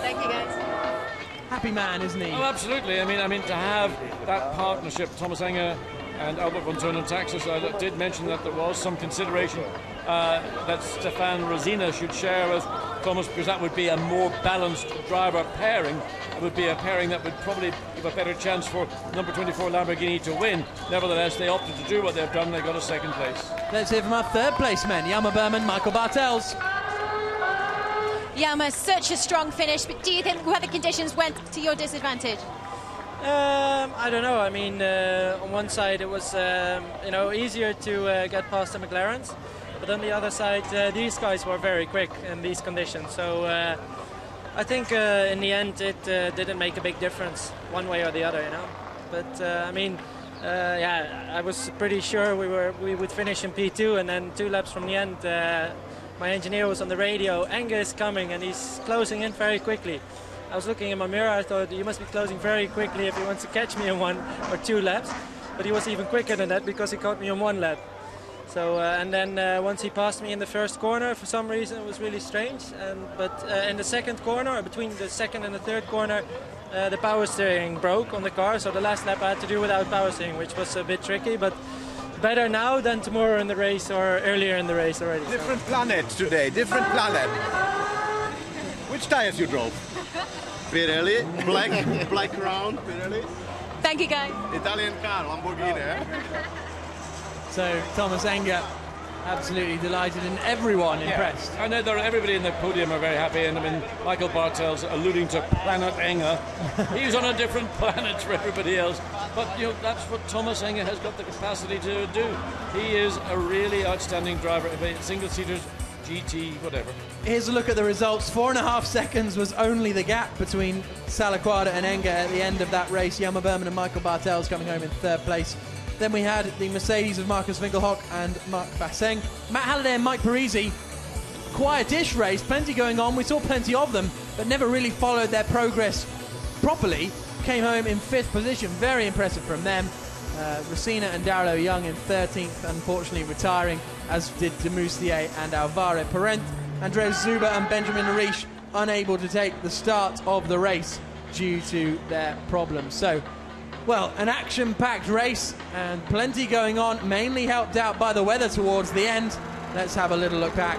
Thank you, guys. Happy man, isn't he? Oh, absolutely. I mean, I mean, to have that partnership, Thomas Enge and Albert von Thurn und Taxis, I did mention that there was some consideration uh, that Stefan Rosina should share with Thomas, because that would be a more balanced driver pairing. It would be a pairing that would probably give a better chance for number twenty-four Lamborghini to win. Nevertheless, they opted to do what they've done. They got a second place. Let's hear from our third place men, Yelmer Buurman, Michael Bartels. Yelmer, such a strong finish, but do you think weather conditions went to your disadvantage? Um, I don't know. I mean, uh, on one side it was um, you know, easier to uh, get past the McLarens. But on the other side, uh, these guys were very quick in these conditions. So uh, I think uh, in the end, it uh, didn't make a big difference one way or the other, you know. But uh, I mean, uh, yeah, I was pretty sure we were we would finish in P two, and then two laps from the end, uh, my engineer was on the radio. Enge is coming, and he's closing in very quickly. I was looking in my mirror. I thought, you must be closing very quickly if he wants to catch me in one or two laps. But he was even quicker than that, because he caught me on one lap. So uh, and then uh, once he passed me in the first corner, for some reason it was really strange. And but uh, in the second corner, or between the second and the third corner, uh, the power steering broke on the car. So the last lap I had to do without power steering, which was a bit tricky. But better now than tomorrow in the race, or earlier in the race already. Different so. planet today, different planet. Which tires you drove? Pirelli, black, black round Pirelli. Thank you, guys. Italian car, Lamborghini. Oh. Eh? So Thomas Enge, absolutely delighted, and everyone impressed. Yeah. I know there, everybody in the podium are very happy, and I mean, Michael Bartels alluding to Planet Enge. He's on a different planet for everybody else, but you know, that's what Thomas Enge has got the capacity to do. He is a really outstanding driver, single-seaters, G T, whatever. Here's a look at the results. Four and a half seconds was only the gap between Salaquarda and Enge at the end of that race. Yelmer Buurman and Michael Bartels coming home in third place. Then we had the Mercedes of Markus Winkelhock and Mark Basseng. Matt Halliday and Mike Parisi, quietish race, plenty going on. We saw plenty of them, but never really followed their progress properly. Came home in fifth position, very impressive from them. Uh, Rosina and Darryl Young in thirteenth, unfortunately retiring, as did de Moustier and Alvaro Perrin. Andreas Zuber and Benjamin Narish unable to take the start of the race due to their problems. So, well, an action-packed race and plenty going on, mainly helped out by the weather towards the end. Let's have a little look back.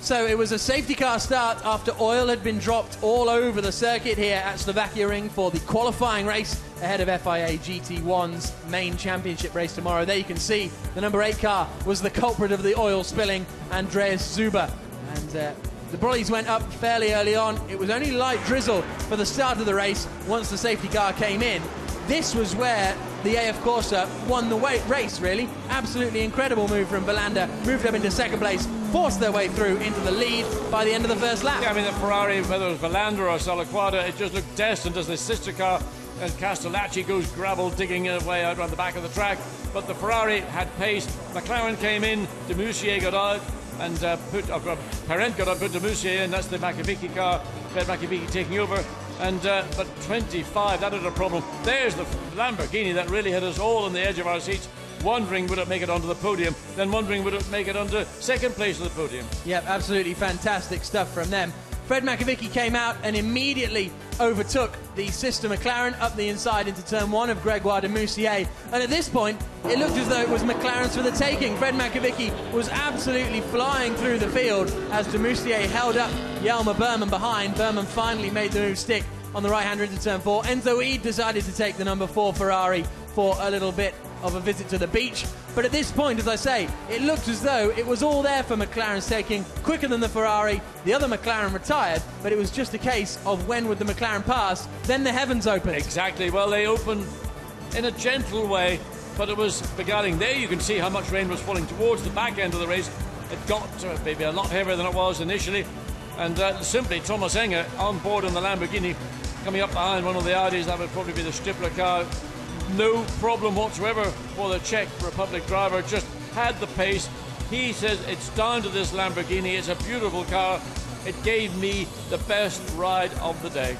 So it was a safety car start after oil had been dropped all over the circuit here at Slovakia Ring for the qualifying race ahead of F I A G T one's main championship race tomorrow. There you can see the number eight car was the culprit of the oil spilling, Andreas Zuber. And uh, the brollies went up fairly early on. It was only light drizzle for the start of the race once the safety car came in. This was where the A F Corse won the race, really. Absolutely incredible move from Vilander. Moved up into second place, forced their way through into the lead by the end of the first lap. Yeah, I mean, the Ferrari, whether it was Vilander or Salaquarda, it just looked destined as the sister car. And Castellacci goes gravel digging his way out around the back of the track. But the Ferrari had pace. McLaren came in, de Moustier got out. And uh, put, uh, Perrin got up, put de Moustier in. That's the Makowiecki car. Fred Makowiecki taking over. And uh, but twenty-five, that had a problem. There's the Lamborghini that really had us all on the edge of our seats, wondering would it make it onto the podium, then wondering would it make it onto second place of the podium. Yep, absolutely fantastic stuff from them. Fred Makowiecki came out and immediately overtook the sister McLaren up the inside into turn one of Gregoire de Moustier. And at this point, it looked as though it was McLaren's for the taking. Fred Makowiecki was absolutely flying through the field as de Moustier held up Yelmer Buurman behind. Buurman finally made the move stick on the right-hander into turn four. Enzo Eade decided to take the number four Ferrari for a little bit of a visit to the beach. But at this point, as I say, it looked as though it was all there for McLaren's taking, quicker than the Ferrari. The other McLaren retired, but it was just a case of when would the McLaren pass, then the heavens opened. Exactly. Well, they opened in a gentle way, but it was beguiling. There you can see how much rain was falling towards the back end of the race. It got to maybe a lot heavier than it was initially, and uh, simply Thomas Enge on board on the Lamborghini, coming up behind one of the Audis. That would probably be the Stippler car. No problem whatsoever for the Czech Republic driver, just had the pace. He says it's down to this Lamborghini. It's a beautiful car, It gave me the best ride of the day.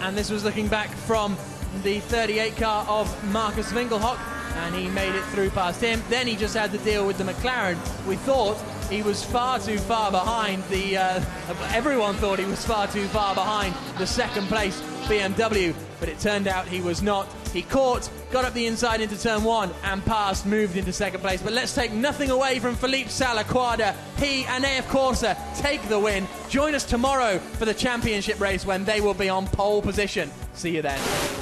And this was looking back from the thirty-eight car of Markus Winkelhock, and he made it through past him. Then he just had to deal with the McLaren. We thought he was far too far behind the... Uh, everyone thought he was far too far behind the second-place B M W, but it turned out he was not. He caught, got up the inside into turn one, and passed, moved into second place. But let's take nothing away from Filip Salaquarda. He and A F Corse take the win. Join us tomorrow for the championship race when they will be on pole position. See you then.